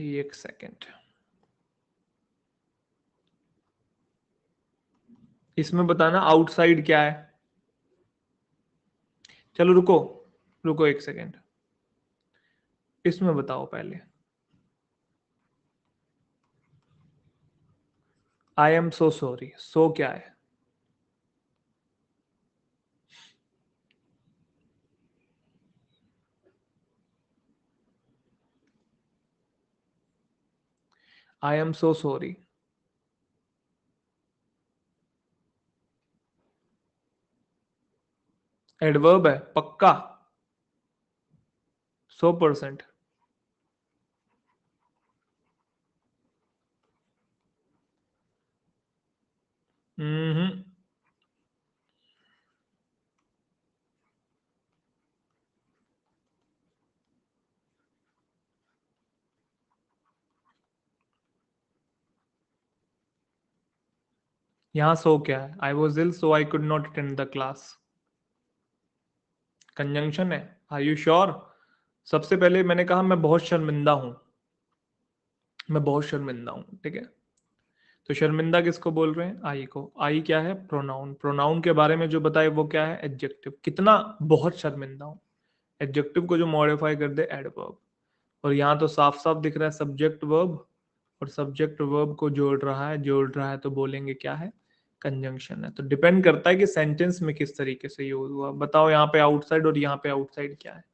एक सेकंड, इसमें बताना आउटसाइड क्या है। चलो रुको रुको एक सेकंड, इसमें बताओ पहले। आई एम सो सॉरी। सो क्या है? I am so sorry. Adverb है पक्का, सौ परसेंट। हम्म यहां सो क्या है? I was ill so I could not attend the class. Conjunction है। Are you sure? सबसे पहले मैंने कहा मैं बहुत शर्मिंदा हूं, मैं बहुत शर्मिंदा हूं। ठीक है, तो शर्मिंदा किसको बोल रहे हैं? आई को। आई क्या है? प्रोनाउन। प्रोनाउन के बारे में जो बताए वो क्या है? एडजेक्टिव। कितना? बहुत शर्मिंदा हूँ। एडजेक्टिव को जो मॉडिफाई कर दे एडवर्ब। और यहाँ तो साफ साफ दिख रहा है सब्जेक्ट वर्ब, और सब्जेक्ट वर्ब को जोड़ रहा है, जोड़ रहा है तो बोलेंगे क्या है? कंजंक्शन है। तो डिपेंड करता है कि सेंटेंस में किस तरीके से यूज हुआ। बताओ यहाँ पे आउटसाइड और यहाँ पे आउटसाइड क्या है?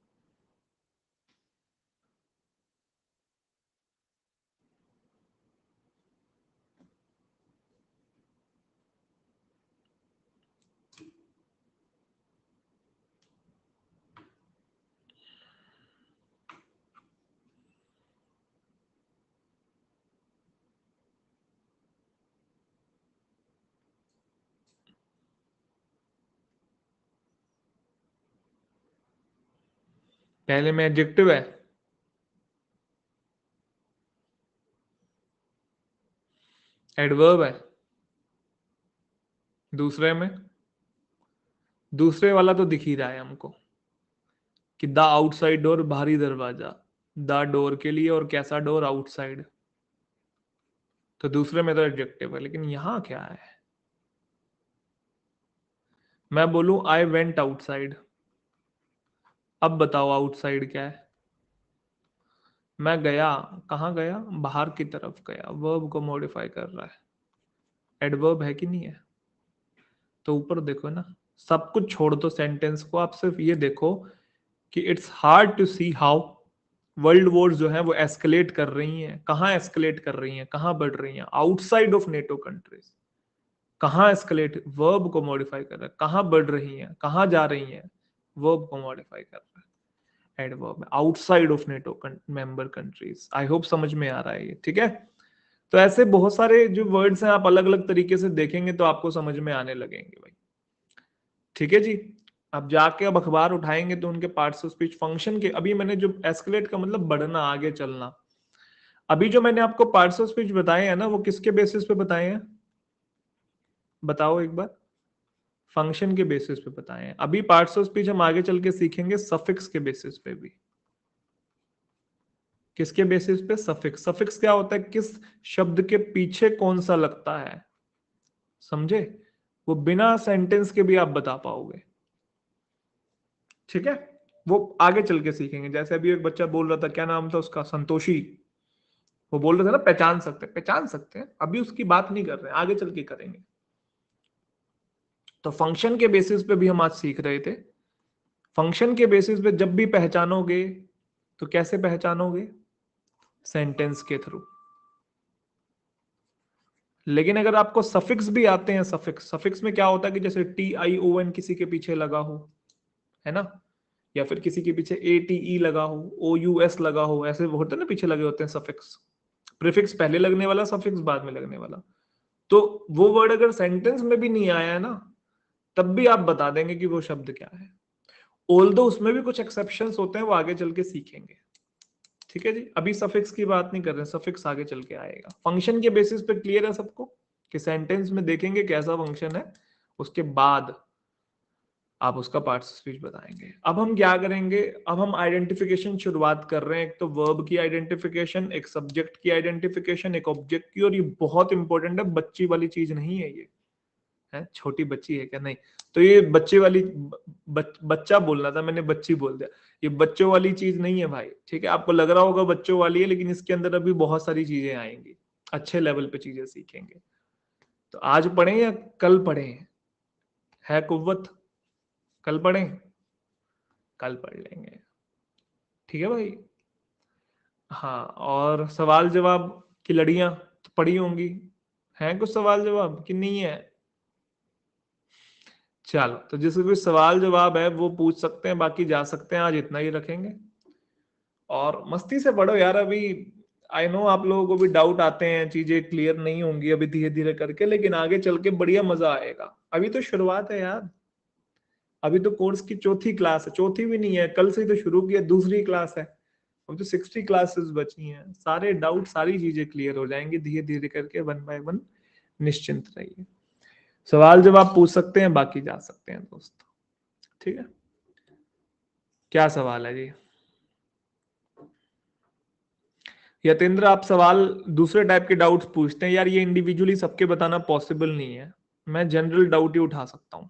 पहले में एडजेक्टिव है, एडवर्ब है। दूसरे में, दूसरे वाला तो दिख ही रहा है हमको कि द आउटसाइड डोर, बाहरी दरवाजा। द डोर के लिए, और कैसा डोर? आउटसाइड। तो दूसरे में तो एडजेक्टिव है, लेकिन यहां क्या है? मैं बोलूं आई वेंट आउटसाइड। अब बताओ आउटसाइड क्या है? मैं गया। कहाँ गया? बाहर की तरफ गया। वर्ब को मॉडिफाई कर रहा है। एडवर्ब है कि नहीं है? तो ऊपर देखो ना, सब कुछ छोड़ दो सेंटेंस को, आप सिर्फ ये देखो कि it's hard to see how world war जो है वो एस्केलेट कर रही हैं। कहाँ एस्केलेट कर रही हैं? कहाँ बढ़ रही हैं? Outside of NATO countries. कहाँ एस्केलेट? वर्ब को मॉडिफाई कर रहा है। कहाँ बढ़ रही हैं? कहाँ जा रही हैं? वर्ब को मॉडिफाई कर रहा है adverb. Outside of NATO member countries. I hope समझ में आ रहा है ये। ठीक है, तो ऐसे बहुत सारे जो वर्ड्स हैं आप अलग अलग तरीके से देखेंगे तो आपको समझ में आने लगेंगे भाई। ठीक है जी, आप जाके अब अखबार उठाएंगे तो उनके पार्ट्स ऑफ स्पीच फंक्शन के, अभी मैंने जो एस्केलेट का मतलब बढ़ना, आगे चलना, अभी जो मैंने आपको पार्ट्स ऑफ स्पीच बताए हैं ना, वो किसके बेसिस पे बताए हैं? बताओ एक बार। फंक्शन के बेसिस पे बताए हैं। अभी पार्ट्स ऑफ स्पीच हम आगे चल के सीखेंगे सफिक्स के बेसिस पे भी। किसके बेसिस पे? सफिक्स। सफिक्स क्या होता है? किस शब्द के पीछे कौन सा लगता है, समझे? वो बिना सेंटेंस के भी आप बता पाओगे, ठीक है? वो आगे चल के सीखेंगे। जैसे अभी एक बच्चा बोल रहा था, क्या नाम था उसका, संतोषी, वो बोल रहा था ना पहचान सकते हैं, पहचान सकते हैं। अभी उसकी बात नहीं कर रहे हैं, आगे चल के करेंगे। तो फंक्शन के बेसिस पे भी हम आज सीख रहे थे। फंक्शन के बेसिस पे जब भी पहचानोगे तो कैसे पहचानोगे? सेंटेंस के थ्रू। लेकिन अगर आपको सफिक्स भी आते हैं, सफिक्स सफिक्स में क्या होता है कि जैसे टी आई ओ एन किसी के पीछे लगा हो, है ना, या फिर किसी के पीछे ए टी ई लगा हो, ओ यू एस लगा हो, ऐसे होते हैं ना पीछे लगे होते हैं सफिक्स। प्रीफिक्स पहले लगने वाला, सफिक्स बाद में लगने वाला। तो वो वर्ड अगर सेंटेंस में भी नहीं आया है ना, तब भी आप बता देंगे कि वो शब्द क्या है। ऑल्दो उसमें भी कुछ एक्सेप्शंस होते हैं, वो आगे चल के सीखेंगे, ठीक है जी? अभी सफिक्स की बात नहीं कर रहे हैं, सफिक्स आगे चल के आएगा। फंक्शन के बेसिस पे क्लियर है सबको कि सेंटेंस में देखेंगे कैसा फंक्शन है, उसके बाद आप उसका पार्ट ऑफ स्पीच बताएंगे। अब हम क्या करेंगे? अब हम आइडेंटिफिकेशन शुरुआत कर रहे हैं। एक तो वर्ब की आइडेंटिफिकेशन, एक सब्जेक्ट की आइडेंटिफिकेशन, एक ऑब्जेक्ट की, और ये बहुत इंपॉर्टेंट है, बच्ची वाली चीज नहीं है ये। है, छोटी बच्ची है क्या? नहीं, तो ये बच्चे वाली बच, बच्चा बोलना था, मैंने बच्ची बोल दिया। ये बच्चों वाली चीज नहीं है भाई, ठीक है? आपको लग रहा होगा बच्चों वाली है, लेकिन इसके अंदर अभी बहुत सारी चीजें आएंगी, अच्छे लेवल पे चीजें सीखेंगे। तो आज पढ़ें या कल पढ़ें? है कुव्वत, कल पढ़ें? कल पढ़ लेंगे, ठीक है भाई? हाँ, और सवाल जवाब की लड़ियां तो पढ़ी होंगी, हैं कुछ सवाल जवाब कि नहीं है? चलो, तो जिसके कोई सवाल जवाब है वो पूछ सकते हैं, बाकी जा सकते हैं। आज इतना ही रखेंगे और मस्ती से पढ़ो यार। अभी आई नो आप लोगों को भी डाउट आते हैं, चीजें क्लियर नहीं होंगी अभी धीरे धीरे करके, लेकिन आगे चल के बढ़िया मजा आएगा। अभी तो शुरुआत है यार, अभी तो कोर्स की चौथी क्लास है, चौथी भी नहीं है, कल से ही तो शुरू किया, दूसरी क्लास है। अब तो सिक्सटी क्लासेस बची हैं, सारे डाउट सारी चीजें क्लियर हो जाएंगी धीरे धीरे करके, वन बाय वन। निश्चिंत रहिए, सवाल जवाब पूछ सकते हैं, बाकी जा सकते हैं दोस्त, ठीक है? क्या सवाल है जी यतेंद्र? आप सवाल दूसरे टाइप के डाउट्स पूछते हैं यार, ये इंडिविजुअली सबके बताना पॉसिबल नहीं है। मैं जनरल डाउट ही उठा सकता हूं।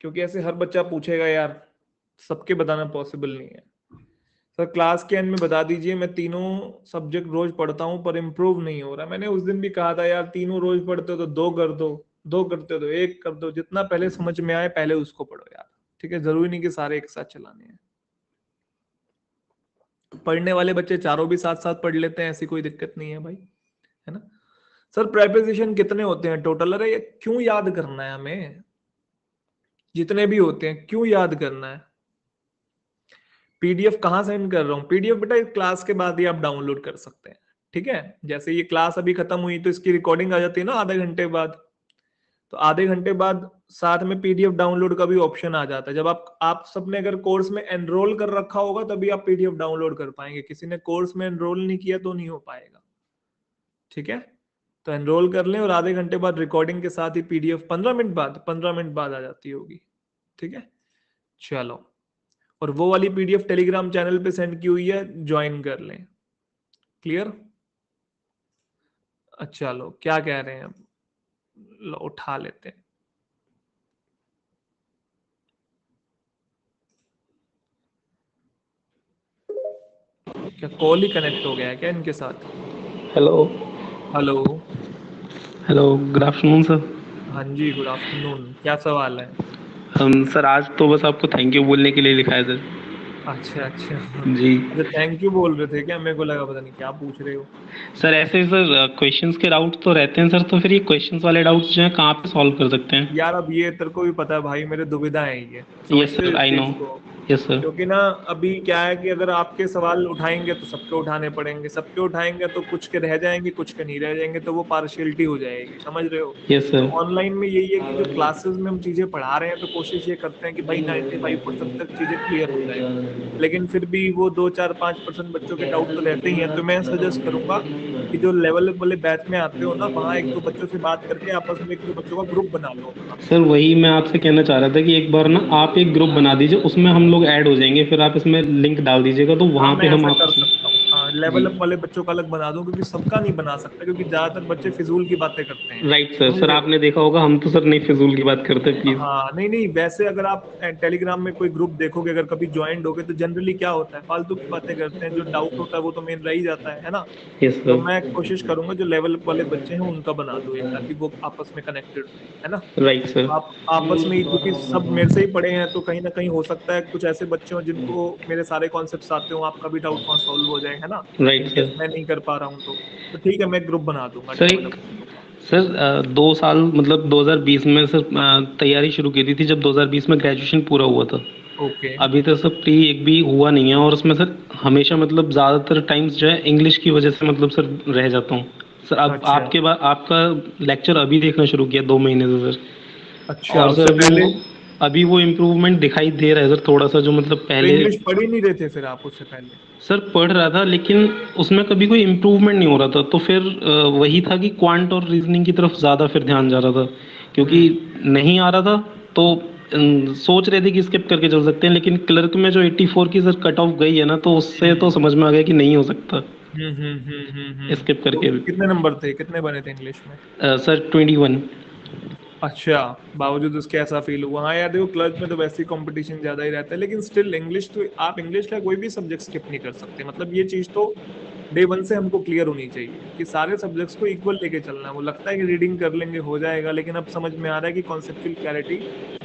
क्योंकि ऐसे हर बच्चा पूछेगा यार, सबके बताना पॉसिबल नहीं है। सर क्लास के एंड में बता दीजिए, मैं तीनों सब्जेक्ट रोज पढ़ता हूँ पर इम्प्रूव नहीं हो रहा। मैंने उस दिन भी कहा था यार, तीनों रोज पढ़ते हो तो दो कर दो, दो करते हो तो एक कर दो, जितना पहले समझ में आए पहले उसको पढ़ो यार, ठीक है? जरूरी नहीं कि सारे एक साथ चलाने हैं। पढ़ने वाले बच्चे चारों भी साथ साथ पढ़ लेते हैं, ऐसी कोई दिक्कत नहीं है भाई, है ना? सर प्रीपोजिशन कितने होते हैं टोटल? अरे क्यों याद करना है हमें, जितने भी होते हैं क्यों याद करना है? पीडीएफ कहाँ सेंड कर रहा हूँ? पीडीएफ बेटा क्लास के बाद ही आप डाउनलोड कर सकते हैं, ठीक है? जैसे ये क्लास अभी खत्म हुई तो इसकी रिकॉर्डिंग आ जाती है ना आधे घंटे बाद, तो आधे घंटे बाद साथ में पीडीएफ डाउनलोड का भी ऑप्शन आ जाता है। जब आप आप सबने अगर कोर्स में एनरोल कर रखा होगा तभी आप पीडीएफ डाउनलोड कर पाएंगे। किसी ने कोर्स में एनरोल नहीं किया तो नहीं हो पाएगा, ठीक है? तो एनरोल कर लें और आधे घंटे बाद रिकॉर्डिंग के साथ ही पीडीएफ पंद्रह मिनट बाद पंद्रह मिनट बाद आ जाती होगी, ठीक है? चलो, और वो वाली पीडीएफ टेलीग्राम चैनल पे सेंड की हुई है, ज्वाइन कर लें। क्लियर? अच्छा लो, क्या कह रहे हैं हम? लो उठा लेते हैं। क्या कॉल ही कनेक्ट हो गया है क्या इनके साथ? Hello hello hello, good afternoon sir. हाँ जी, गुड आफ्टरनून। क्या सवाल है? हम सर आज तो बस आपको थैंक यू बोलने के लिए लिखा है सर। अच्छा अच्छा जी, थैंक यू बोल रहे थे क्या? मेरे को लगा पता नहीं क्या पूछ रहे हो। सर ऐसे सर क्वेश्चंस के डाउट तो रहते हैं सर, तो फिर ये क्वेश्चंस वाले डाउट्स जो हैं कहाँ पे सॉल्व कर सकते हैं यार? अब ये तेरे को भी पता है भाई, मेरे दुविधा है ये। Yes sir, I know. yes, sir. क्योंकि ना अभी क्या है कि अगर आपके सवाल उठाएंगे तो सबके उठाने पड़ेंगे, सबके उठाएंगे तो कुछ के रह जाएंगे, कुछ के नहीं रह जाएंगे, तो वो पार्शियलिटी हो जाएगी, समझ रहे हो? yes, sir. ऑनलाइन में यही है कि जो क्लासेस में हम चीजें पढ़ा रहे हैं तो कोशिश ये करते हैं कि भाई नाइन्टी फाइव परसेंट तक चीजें क्लियर हो जाएगी, लेकिन फिर भी वो दो चार पाँच परसेंट बच्चों के डाउट तो रहते ही हैं। तो मैं सजेस्ट करूंगा कि जो लेवल वाले बैच में आते हो ना, वहाँ एक दो तो बच्चों से बात करके आपस में एक दो बच्चों का ग्रुप बना लो। सर वही मैं आपसे कहना चाह रहा था कि एक बार ना आप एक ग्रुप बना दीजिए, उसमें हम लोग ऐड हो जाएंगे, फिर आप इसमें लिंक डाल दीजिएगा तो वहाँ पे हम आप लेवल अप वाले बच्चों का अलग बना दूं, क्योंकि सबका नहीं बना सकता, क्योंकि ज्यादातर बच्चे फिजूल की बातें करते हैं। राइट सर, सर आपने देखा होगा हम तो सर नहीं फिजूल की बात करते प्लीज। हाँ नहीं नहीं, वैसे अगर आप टेलीग्राम में कोई ग्रुप देखोगे, अगर कभी ज्वाइन होगे तो जनरली क्या होता है, फालतू की बातें करते हैं, जो डाउट होता है वो तो मेन रह ही जाता है, है ना? yes, तो मैं कोशिश करूंगा जो लेवल अप वाले बच्चे हैं उनका बना दूं ताकि वो आपस में कनेक्टेड है ना। राइट सर, आप आपस में, क्योंकि सब मेरे से ही पढ़े हैं तो कहीं ना कहीं हो सकता है कुछ ऐसे बच्चे हों जिनको मेरे सारे कॉन्सेप्ट आते हो, आपका भी डाउट वहाँ सॉल्व हो जाए, है ना? राइट सर, मैं नहीं कर पा रहा हूँ तो ठीक है, मैं ग्रुप बना दूंगा। सर सर दो साल मतलब दो हज़ार बीस में सर तैयारी शुरू की थी जब दो हज़ार बीस में ग्रेजुएशन पूरा हुआ था। ओके। अभी तक सर प्री एक भी हुआ नहीं है, और उसमें सर हमेशा मतलब ज़्यादातर टाइम्स जो है इंग्लिश की वजह से मतलब सर रह जाता हूँ सर। अब अच्छा। आपके बाद आपका लेक्चर अभी देखना शुरू किया दो महीने से सर। अच्छा। और सर अभी अभी वो इम्प्रूवमेंट दिखाई दे रहा है सर थोड़ा सा, जो मतलब पहले इंग्लिश पढ़ ही नहीं रहे थे फिर आप उससे पहले? सर पढ़ रहा था लेकिन उसमें कभी कोई इम्प्रूवमेंट नहीं हो रहा था, तो फिर वही था कि क्वांट और रीजनिंग की तरफ ज़्यादा फिर ध्यान जा रहा था, क्योंकि नहीं आ रहा था तो सोच रहे थे कि स्किप करके चल सकते हैं, लेकिन क्लर्क में जो चौरासी की सर कट ऑफ गई है ना, तो उससे तो समझ में आ गया कि नहीं हो सकता स्किप करके। कितने नंबर थे, कितने बने थे इंग्लिश में? सर इक्कीस। अच्छा, बावजूद उसके ऐसा फील हुआ। हाँ यार देखो, क्लर्क में तो वैसे ही कंपटीशन ज़्यादा ही रहता है, लेकिन स्टिल इंग्लिश तो आप इंग्लिश का कोई भी सब्जेक्ट स्किप नहीं कर सकते, मतलब ये चीज़ तो डे वन से हमको क्लियर होनी चाहिए कि सारे सब्जेक्ट्स को इक्वल लेके चलना है। वो लगता है कि रीडिंग कर लेंगे हो जाएगा, लेकिन अब समझ में आ रहा है कि कॉन्सेप्चुअल क्लैरिटी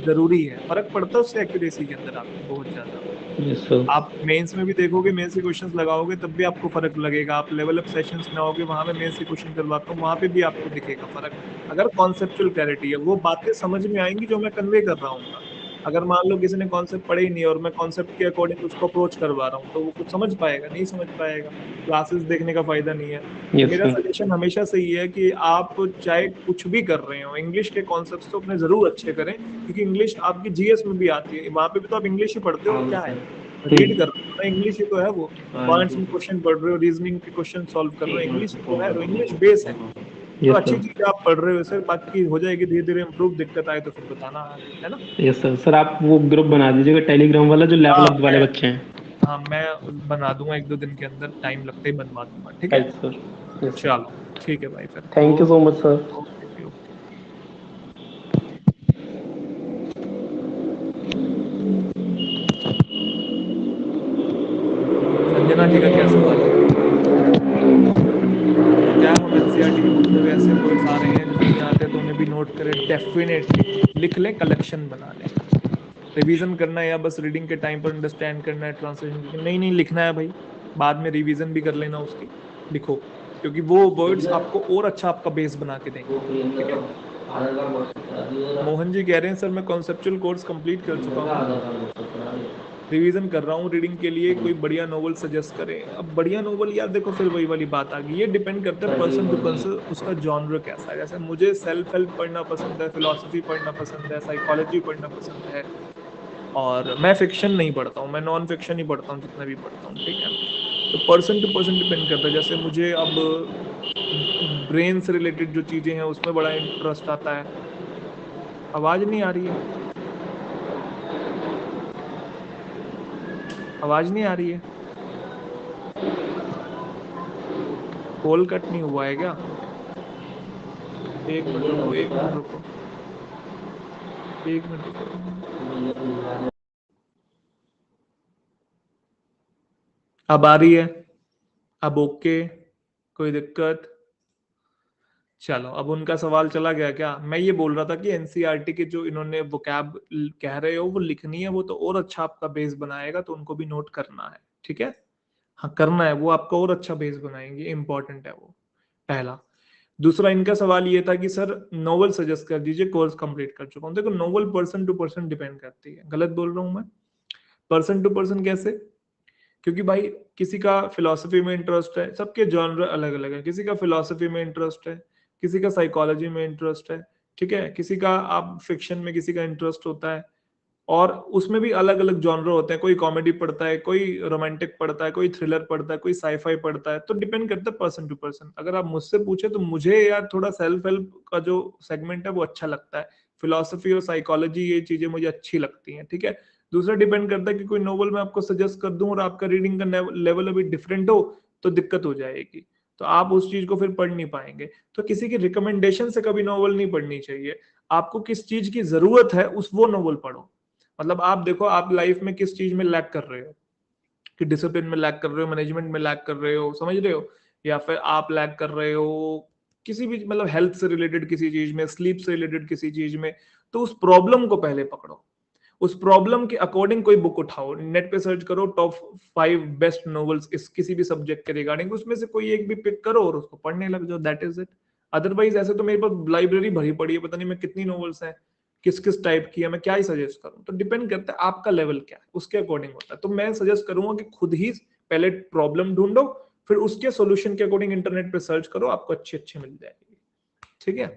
ज़रूरी है, फ़र्क पड़ता है उससे एक्यूरेसी के अंदर आपको बहुत ज़्यादा। yes, sir. आप मेंस में भी देखोगे, मेंस के क्वेश्चंस लगाओगे तब भी आपको फ़र्क लगेगा, आप लेवल अप सेशंस में आओगे वहाँ पर मेंस के क्वेश्चन करवाता हूँ, वहाँ पर भी आपको दिखेगा फ़र्क, अगर कॉन्सेप्चुअल क्लैरिटी है। वो बातें समझ में आएंगी जो मैं कन्वे कर रहा हूँ। अगर मान लो किसी ने कॉन्सेप्ट पढ़े ही नहीं और मैं कॉन्सेप्ट के अकॉर्डिंग उसको अप्रोच करवा रहा हूँ तो वो कुछ समझ पाएगा, नहीं समझ पाएगा, क्लासेस देखने का फायदा नहीं है। yes, मेरा सजेशन हमेशा से ही है कि आप चाहे कुछ भी कर रहे हो, इंग्लिश के कॉन्सेप्ट्स तो अपने जरूर अच्छे करें, क्योंकि इंग्लिश आपकी जीएस में भी आती है, वहाँ पे भी तो आप इंग्लिश ही पढ़ते हो। क्या है, रीड कर रहे हो, इंग्लिश ही तो है वो, पॉइंट्स में क्वेश्चन पढ़ रहे हो, रीजनिंग के क्वेश्चन सॉल्व कर रहे हो, इंग्लिश तो है, इंग्लिश बेस है, तो अच्छी चीज आप पढ़ रहे हो सर। बाकी हो जाएगी धीरे धीरे इम्प्रूव, दिक्कत आए तो फिर बताना, है ना? Yes sir. सर आप वो ग्रुप बना दीजिएगा टेलीग्राम वाला जो लेवल अप वाले बच्चे हैं। हाँ मैं बना दूंगा, एक दो दिन के अंदर टाइम लगते ही बनवा दूंगा। ठीक है सर, चलो ठीक है भाई sir, thank you so much sir. Definitely लिख लें, कलेक्शन बना लें। रिवीजन करना है या बस रीडिंग के टाइम पर अंडरस्टैंड करना है, ट्रांसलेशन नहीं नहीं लिखना है भाई, बाद में रिवीजन भी कर लेना उसकी, लिखो, क्योंकि वो वर्ड्स आपको और अच्छा आपका बेस बना के देंगे। ठीक है। मोहन जी कह रहे हैं सर मैं कॉन्सेप्चुअल कोर्स कंप्लीट कर चुका हूँ, रिवीजन कर रहा हूँ, रीडिंग के लिए कोई बढ़िया नोवेल सजेस्ट करें। अब बढ़िया नोवेल यार देखो फिर वही वाली बात आ गई, ये डिपेंड करता है पर्सन टू पर्सन, उसका जॉनर कैसा है। जैसे मुझे सेल्फ हेल्प पढ़ना पसंद है, फिलॉसफी पढ़ना पसंद है, साइकोलॉजी पढ़ना पसंद है, और मैं फिक्शन नहीं पढ़ता हूँ, मैं नॉन फिक्शन ही पढ़ता हूँ जितना भी पढ़ता हूँ। ठीक है, तो पर्सन टू पर्सन डिपेंड करता है। जैसे मुझे अब ब्रेन से रिलेटेड जो चीज़ें हैं उसमें बड़ा इंटरेस्ट आता है। आवाज़ नहीं आ रही है, आवाज नहीं आ रही है, कॉल कट नहीं हुआ है क्या? एक मिनट रुको, एक मिनट रुको, एक मिनट रुको। अब आ रही है, अब ओके, कोई दिक्कत? चलो, अब उनका सवाल चला गया क्या? मैं ये बोल रहा था कि एनसीईआरटी के जो इन्होंने वोकैब कह रहे हो वो लिखनी है, वो तो और अच्छा आपका बेस बनाएगा, तो उनको भी नोट करना है। ठीक है, हाँ करना है, वो आपका और अच्छा बेस बनाएंगे, इम्पोर्टेंट है वो, पहला। दूसरा इनका सवाल ये था कि सर नोवेल सजेस्ट कर दीजिए, कोर्स कंप्लीट कर चुका हूँ। देखो novel person to person depend करती है, गलत बोल रहा हूँ मैं? पर्सन टू पर्सन कैसे, क्योंकि भाई किसी का फिलॉसफी में इंटरेस्ट है, सबके जॉनर अलग अलग है, किसी का फिलॉसफी में इंटरेस्ट है, किसी का साइकोलॉजी में इंटरेस्ट है, ठीक है, किसी का आप फिक्शन में किसी का इंटरेस्ट होता है, और उसमें भी अलग अलग जॉनर होते हैं, कोई कॉमेडी पढ़ता है, कोई रोमांटिक पढ़ता है, कोई थ्रिलर पढ़ता है, कोई साईफाई पढ़ता है, तो डिपेंड करता है पर्सन टू पर्सन। अगर आप मुझसे पूछे तो मुझे यार थोड़ा सेल्फ हेल्प का जो सेगमेंट है वो अच्छा लगता है, फिलॉसफी और साइकोलॉजी ये चीजें मुझे अच्छी लगती हैं, ठीक है। दूसरा डिपेंड करता है कि कोई नोवेल मैं आपको सजेस्ट कर दूं और आपका रीडिंग का लेवल अभी डिफरेंट हो तो दिक्कत हो जाएगी, तो आप उस चीज को फिर पढ़ नहीं पाएंगे। तो किसी की रिकमेंडेशन से कभी नोवेल नहीं पढ़नी चाहिए, आपको किस चीज की जरूरत है उस वो नोवेल पढ़ो। मतलब आप देखो आप लाइफ में किस चीज में लैक कर रहे हो, कि डिसिप्लिन में लैक कर रहे हो, मैनेजमेंट में लैक कर रहे हो, समझ रहे हो, या फिर आप लैक कर रहे हो किसी भी मतलब हेल्थ से रिलेटेड किसी चीज में, स्लीप से रिलेटेड किसी चीज में, तो उस प्रॉब्लम को पहले पकड़ो, उस प्रॉब्लम के अकॉर्डिंग कोई बुक उठाओ, नेट पे सर्च करो टॉप फाइव बेस्ट नॉवेल्स इस किसी भी सब्जेक्ट के रिगार्डिंग, उसमें से कोई एक भी पिक करो और उसको पढ़ने लग जाओ, दैट इज इट। अदरवाइज ऐसे तो मेरे पास लाइब्रेरी भरी पड़ी है, पता नहीं मैं कितनी नॉवेल्स हैं, किस किस टाइप की है, मैं क्या ही सजेस्ट करूं। तो डिपेंड करता है आपका लेवल क्या है, उसके अकॉर्डिंग होता है। तो मैं सजेस्ट करूंगा कि खुद ही पहले प्रॉब्लम ढूंढो, फिर उसके सॉल्यूशन के अकॉर्डिंग इंटरनेट पे सर्च करो, आपको अच्छे अच्छे मिल जाएगी, ठीक है।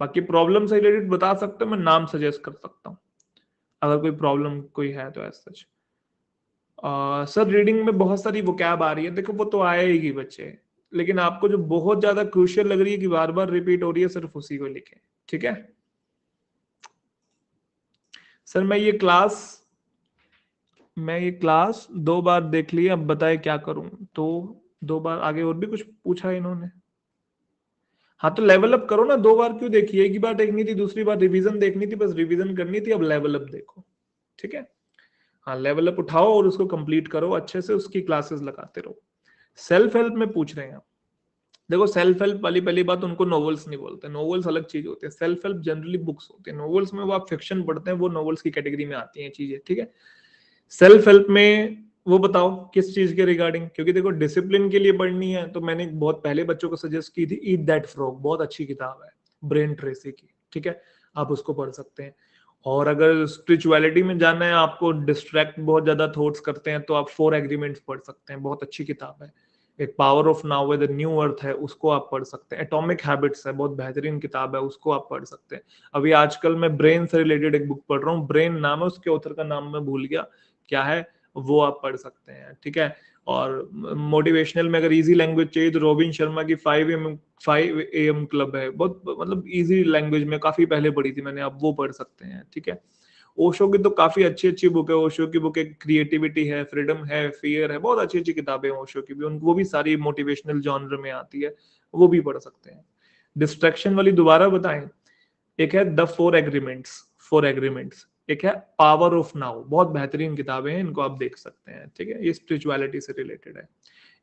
बाकी प्रॉब्लम से रिलेटेड बता सकते हो, मैं नाम सजेस्ट कर सकता हूँ अगर कोई प्रॉब्लम कोई है तो। एज सच सर रीडिंग में बहुत सारी वोकैब आ रही है, देखो वो तो आएगी बच्चे, लेकिन आपको जो बहुत ज्यादा क्रूशियल लग रही है कि बार बार रिपीट हो रही है सिर्फ उसी को लिखें, ठीक है। सर मैं ये क्लास मैं ये क्लास दो बार देख ली, अब बताए क्या करूं, तो दो बार आगे और भी कुछ पूछा है इन्होंने। हाँ तो लेवल अप करो ना, दो बार क्यों देखी, एक ही बार देखनी थी, दूसरी बार रिवीजन देखनी थी, बस रिवीजन करनी थी, अब लेवल अप देखो, ठीक है। हाँ लेवल अप उठाओ और उसको कंप्लीट करो अच्छे से, उसकी क्लासेस लगाते रहो। सेल्फ हेल्प में पूछ रहे हैं आप, देखो सेल्फ हेल्प वाली पहली बात उनको नॉवेल्स नहीं बोलते, नॉवेल्स अलग चीज होती है, सेल्फ हेल्प जनरली बुक्स होते हैं, नॉवेल्स में वो आप फिक्शन पढ़ते हैं, वो नॉवेल्स की कैटेगरी में आती हैं चीजें, ठीक है। सेल्फ हेल्प में वो बताओ किस चीज के रिगार्डिंग, क्योंकि देखो डिसिप्लिन के लिए पढ़नी है तो मैंने बहुत पहले बच्चों को सजेस्ट की थी ईट दैट फ्रॉग, बहुत अच्छी किताब है ब्रेन ट्रेसी की, ठीक है, आप उसको पढ़ सकते हैं। और अगर स्पिरिचुअलिटी में जाना है आपको, डिस्ट्रैक्ट बहुत ज्यादा थॉट्स करते हैं, तो आप फोर एग्रीमेंट्स पढ़ सकते हैं, बहुत अच्छी किताब है। एक power of now with new earth है, उसको आप पढ़ सकते हैं। एटॉमिक हैबिट्स है, बहुत बेहतरीन किताब है, उसको आप पढ़ सकते हैं। अभी आजकल मैं ब्रेन से रिलेटेड एक बुक पढ़ रहा हूँ, ब्रेन नाम है उसके ऑथर का, नाम मैं भूल गया क्या है, वो आप पढ़ सकते हैं, ठीक है। और मोटिवेशनल में अगर इजी लैंग्वेज चाहिए तो रॉबिन शर्मा की five M five A M club है, बहुत मतलब इजी लैंग्वेज में काफी पहले पढ़ी थी मैंने, आप वो पढ़ सकते हैं, ठीक है। ओशो की तो काफी अच्छी अच्छी बुक है, ओशो की बुक एक क्रिएटिविटी है, फ्रीडम है, फियर है, बहुत अच्छी अच्छी किताबें ओशो की भी, उनको वो भी सारी मोटिवेशनल जॉनर में आती है, वो भी पढ़ सकते हैं। डिस्ट्रैक्शन वाली दोबारा बताएं, एक है the four agreements four agreements एक है पावर ऑफ नाउ, बहुत बेहतरीन किताबें हैं, इनको आप देख सकते हैं, ठीक है। ये स्पिरिचुअलिटी से रिलेटेड है।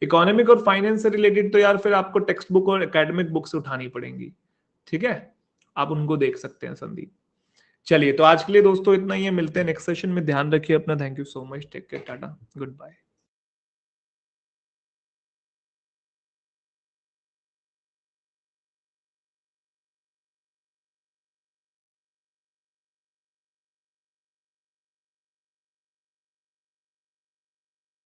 इकोनॉमिक और फाइनेंस से रिलेटेड तो यार फिर आपको टेक्स्ट बुक और एकेडमिक बुक्स उठानी पड़ेंगी, ठीक है, आप उनको देख सकते हैं संदीप। चलिए तो आज के लिए दोस्तों इतना ही है, मिलते हैं नेक्स्ट सेशन में, ध्यान रखिए अपना, thank you so much, take care, tata, good bye.